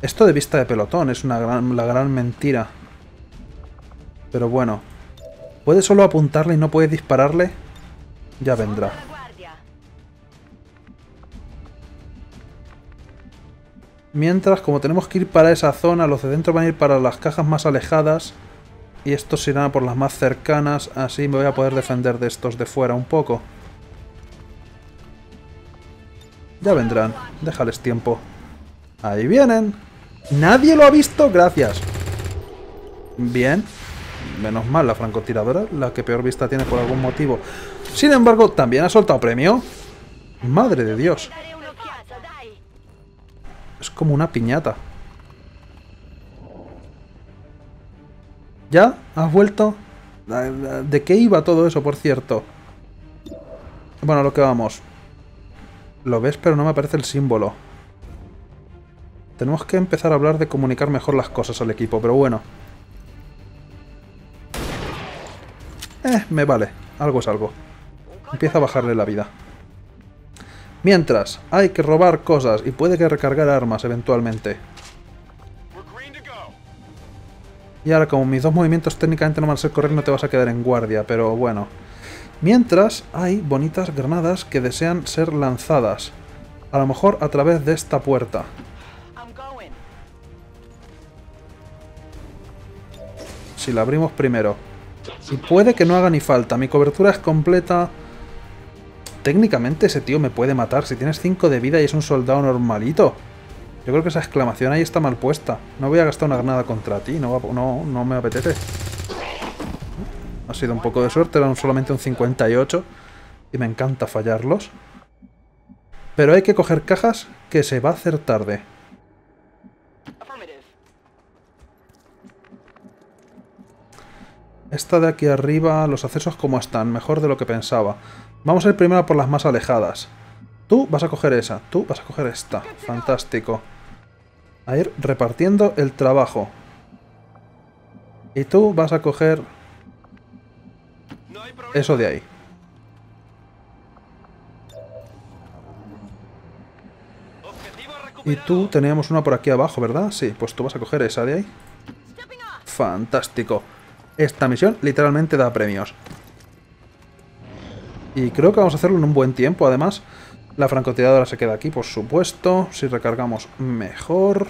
Esto de vista de pelotón es la gran mentira. Pero bueno. ¿Puedes solo apuntarle y no puedes dispararle? Ya vendrá. Mientras, como tenemos que ir para esa zona, los de dentro van a ir para las cajas más alejadas. Y estos irán por las más cercanas. Así me voy a poder defender de estos de fuera un poco. Ya vendrán, déjales tiempo. Ahí vienen. ¿Nadie lo ha visto? Gracias. Bien. Menos mal la francotiradora, la que peor vista tiene por algún motivo. Sin embargo, también ha soltado premio. Madre de Dios. Es como una piñata. ¿Ya? ¿Has vuelto? ¿De qué iba todo eso, por cierto? Bueno, a lo que vamos. Lo ves, pero no me aparece el símbolo. Tenemos que empezar a hablar de comunicar mejor las cosas al equipo, pero bueno. Me vale. Algo es algo. Empieza a bajarle la vida. Mientras, hay que robar cosas y puede que recargar armas eventualmente. Y ahora, como mis dos movimientos técnicamente no van a ser correr, no te vas a quedar en guardia, pero bueno. Mientras, hay bonitas granadas que desean ser lanzadas. A lo mejor a través de esta puerta. Si la abrimos primero. Y puede que no haga ni falta. Mi cobertura es completa. Técnicamente ese tío me puede matar. Si tienes 5 de vida y es un soldado normalito. Yo creo que esa exclamación ahí está mal puesta. No voy a gastar una granada contra ti. No me apetece. Ha sido un poco de suerte. Eran solamente un 58. Y me encanta fallarlos. Pero hay que coger cajas que se va a hacer tarde. Esta de aquí arriba, los accesos como están, mejor de lo que pensaba. Vamos a ir primero por las más alejadas. Tú vas a coger esa, tú vas a coger esta. Fantástico. A ir repartiendo el trabajo. Y tú vas a coger eso de ahí. Y tú teníamos una por aquí abajo, ¿verdad? Sí, pues tú vas a coger esa de ahí. Fantástico. Esta misión literalmente da premios. Y creo que vamos a hacerlo en un buen tiempo, además. La francotiradora se queda aquí, por supuesto. Si recargamos, mejor.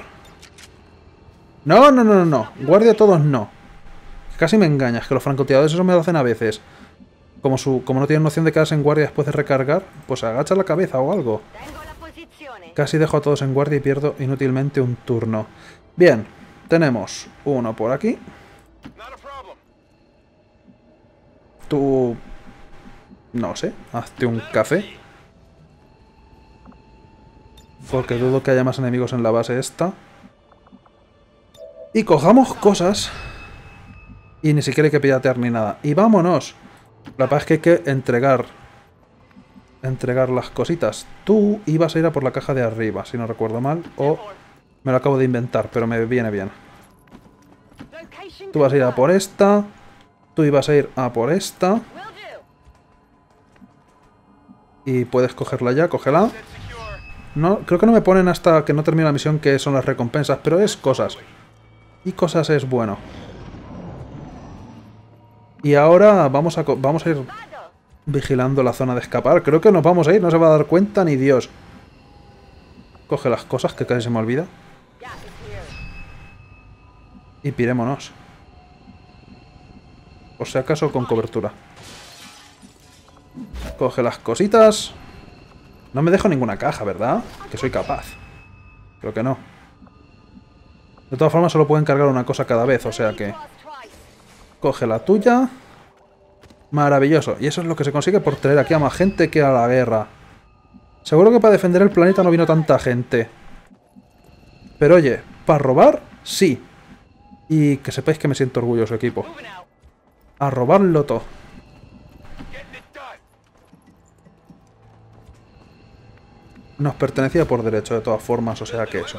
No. Guardia todos no. Casi me engañas, que los francotiradores eso me lo hacen a veces. Como no tienen noción de quedarse en guardia después de recargar, pues agacha la cabeza o algo. Casi dejo a todos en guardia y pierdo inútilmente un turno. Bien, tenemos uno por aquí. Tú... no sé, hazte un café. Porque dudo que haya más enemigos en la base esta. Y cojamos cosas. Y ni siquiera hay que piratear ni nada. Y vámonos. La verdad es que hay que entregar. Entregar las cositas. Tú ibas a ir a por la caja de arriba, si no recuerdo mal. O me lo acabo de inventar, pero me viene bien. Tú vas a ir a por esta. Tú ibas a ir a por esta. Y puedes cogerla ya, cógela. No, creo que no me ponen hasta que no termine la misión que son las recompensas, pero es cosas. Y cosas es bueno. Y ahora vamos a ir vigilando la zona de escapar. Creo que nos vamos a ir, no se va a dar cuenta ni Dios. Coge las cosas, que casi se me olvida. Y pirémonos. Por si acaso con cobertura. Coge las cositas. No me dejo ninguna caja, ¿verdad? Que soy capaz. Creo que no. De todas formas, solo pueden cargar una cosa cada vez, o sea que... coge la tuya. Maravilloso. Y eso es lo que se consigue por traer aquí a más gente que a la guerra. Seguro que para defender el planeta no vino tanta gente. Pero oye, para robar, sí. Y que sepáis que me siento orgulloso, equipo. A robarlo todo. Nos pertenecía por derecho, de todas formas, o sea que eso.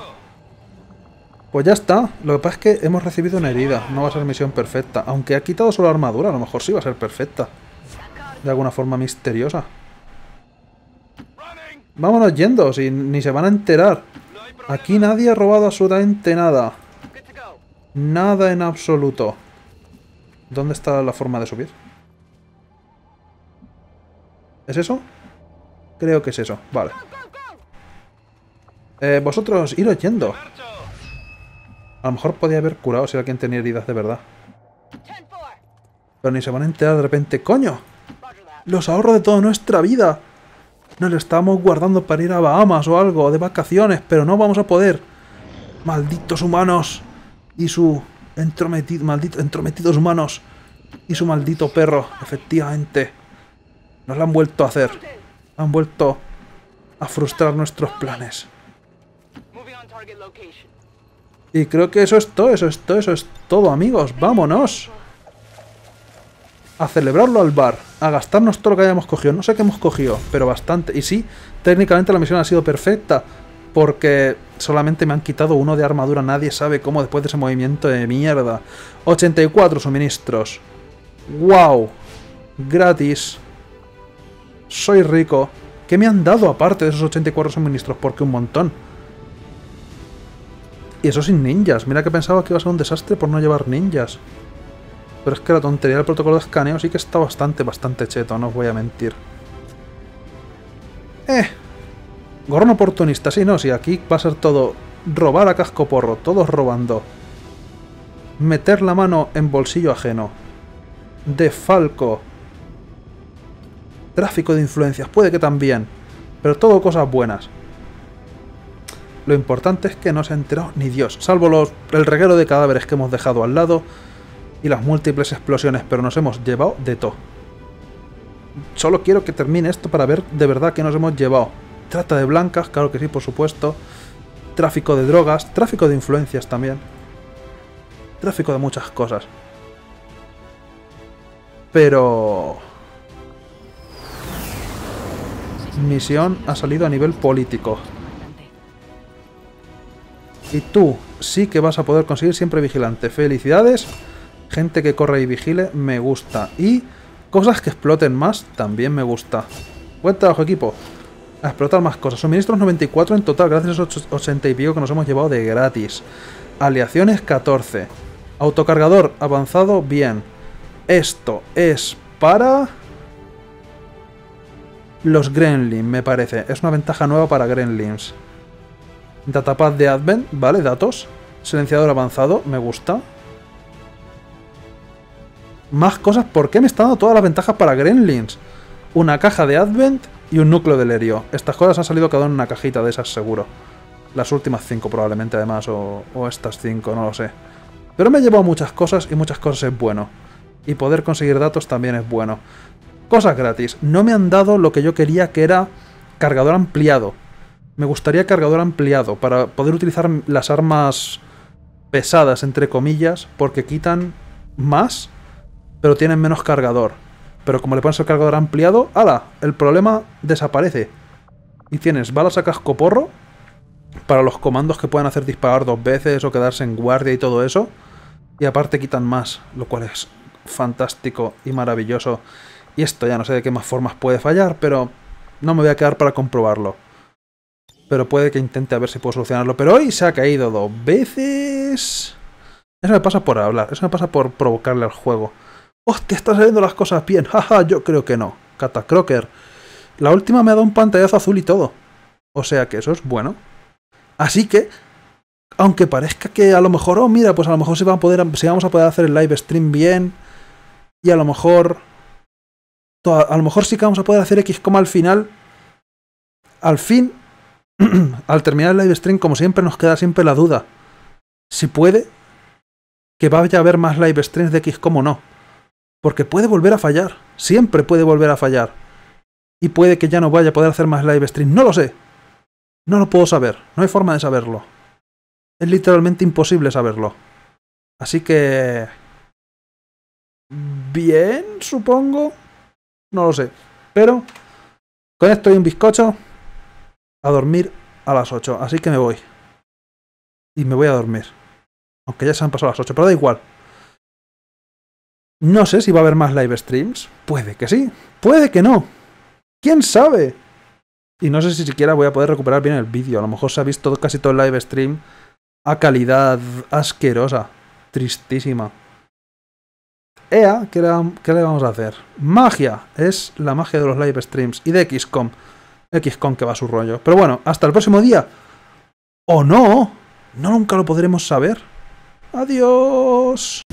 Pues ya está. Lo que pasa es que hemos recibido una herida. No va a ser misión perfecta. Aunque ha quitado solo armadura, a lo mejor sí va a ser perfecta. De alguna forma misteriosa. Vámonos yendo, si ni se van a enterar. Aquí nadie ha robado absolutamente nada. Nada en absoluto. ¿Dónde está la forma de subir? ¿Es eso? Creo que es eso. Vale. Vosotros, iros yendo. A lo mejor podía haber curado si alguien tenía heridas de verdad. Pero ni se van a enterar de repente. ¡Coño! ¡Los ahorros de toda nuestra vida! Nos lo estábamos guardando para ir a Bahamas o algo, de vacaciones, pero no vamos a poder. ¡Malditos humanos! Y su... entrometidos humanos. Y su maldito perro, efectivamente. Nos lo han vuelto a hacer. Han vuelto a frustrar nuestros planes. Y creo que eso es todo, amigos. ¡Vámonos! A celebrarlo al bar. A gastarnos todo lo que hayamos cogido. No sé qué hemos cogido, pero bastante. Y sí, técnicamente la misión ha sido perfecta. Porque solamente me han quitado uno de armadura. Nadie sabe cómo después de ese movimiento de mierda. 84 suministros. ¡Wow! Gratis. Soy rico. ¿Qué me han dado aparte de esos 84 suministros? Porque un montón. Y eso sin ninjas. Mira que pensaba que iba a ser un desastre por no llevar ninjas. Pero es que la tontería del protocolo de escaneo sí que está bastante cheto, no os voy a mentir. Gorrón oportunista, sí, no, sí, aquí va a ser todo robar a cascoporro, todos robando. Meter la mano en bolsillo ajeno. Defalco. Tráfico de influencias, puede que también. Pero todo cosas buenas. Lo importante es que no se ha enterado ni Dios, salvo el reguero de cadáveres que hemos dejado al lado y las múltiples explosiones, pero nos hemos llevado de todo. Solo quiero que termine esto para ver de verdad qué nos hemos llevado. Trata de blancas, claro que sí, por supuesto. Tráfico de drogas, tráfico de influencias también. Tráfico de muchas cosas. Pero... misión ha salido a nivel político. Y tú sí que vas a poder conseguir siempre vigilante. Felicidades. Gente que corre y vigile, me gusta. Y cosas que exploten más, también me gusta. Buen trabajo, equipo. A explotar más cosas. Suministros 94 en total, gracias a esos 80 y pico que nos hemos llevado de gratis. Aleaciones 14. Autocargador avanzado, bien. Esto es para... los Gremlins, me parece. Es una ventaja nueva para Gremlins. Datapad de Advent, vale, datos. Silenciador avanzado, me gusta. Más cosas, ¿por qué me está dando todas las ventajas para Gremlins? Una caja de Advent, y un núcleo de Lerio. Estas cosas han salido cada una en una cajita de esas seguro. Las últimas 5 probablemente además, o estas 5, no lo sé. Pero me he llevado muchas cosas y muchas cosas es bueno. Y poder conseguir datos también es bueno. Cosas gratis. No me han dado lo que yo quería, que era cargador ampliado. Me gustaría cargador ampliado para poder utilizar las armas pesadas, entre comillas, porque quitan más, pero tienen menos cargador. Pero como le pones el cargador ampliado, ¡hala! El problema desaparece. Y tienes balas a cascoporro para los comandos que puedan hacer disparar 2 veces o quedarse en guardia y todo eso. Y aparte quitan más, lo cual es fantástico y maravilloso. Y esto ya no sé de qué más formas puede fallar, pero no me voy a quedar para comprobarlo. Pero puede que intente a ver si puedo solucionarlo. Pero hoy se ha caído 2 veces. Eso me pasa por hablar, eso me pasa por provocarle al juego. ¡Hostia, están saliendo las cosas bien! ¡Jaja! Yo creo que no. Catacroker. La última me ha dado un pantallazo azul y todo. O sea que eso es bueno. Así que, aunque parezca que a lo mejor, oh mira, pues a lo mejor si vamos a poder hacer el live stream bien, y a lo mejor sí que vamos a poder hacer XCOM al final, al fin, al terminar el live stream, como siempre, nos queda siempre la duda. Si puede, que vaya a haber más live streams de XCOM o no. Porque puede volver a fallar. Siempre puede volver a fallar. Y puede que ya no vaya a poder hacer más live stream. ¡No lo sé! No lo puedo saber. No hay forma de saberlo. Es literalmente imposible saberlo. Así que... bien, supongo. No lo sé. Pero... con esto y un bizcocho... a dormir a las 8. Así que me voy. Y me voy a dormir. Aunque ya se han pasado las 8. Pero da igual. No sé si va a haber más live streams. Puede que sí. Puede que no. ¿Quién sabe? Y no sé si siquiera voy a poder recuperar bien el vídeo. A lo mejor se ha visto casi todo el live stream a calidad asquerosa. Tristísima. Ea, ¿qué le vamos a hacer? Magia. Es la magia de los live streams. Y de XCOM. XCOM que va a su rollo. Pero bueno, hasta el próximo día. ¡O no! No, nunca lo podremos saber. ¡Adiós!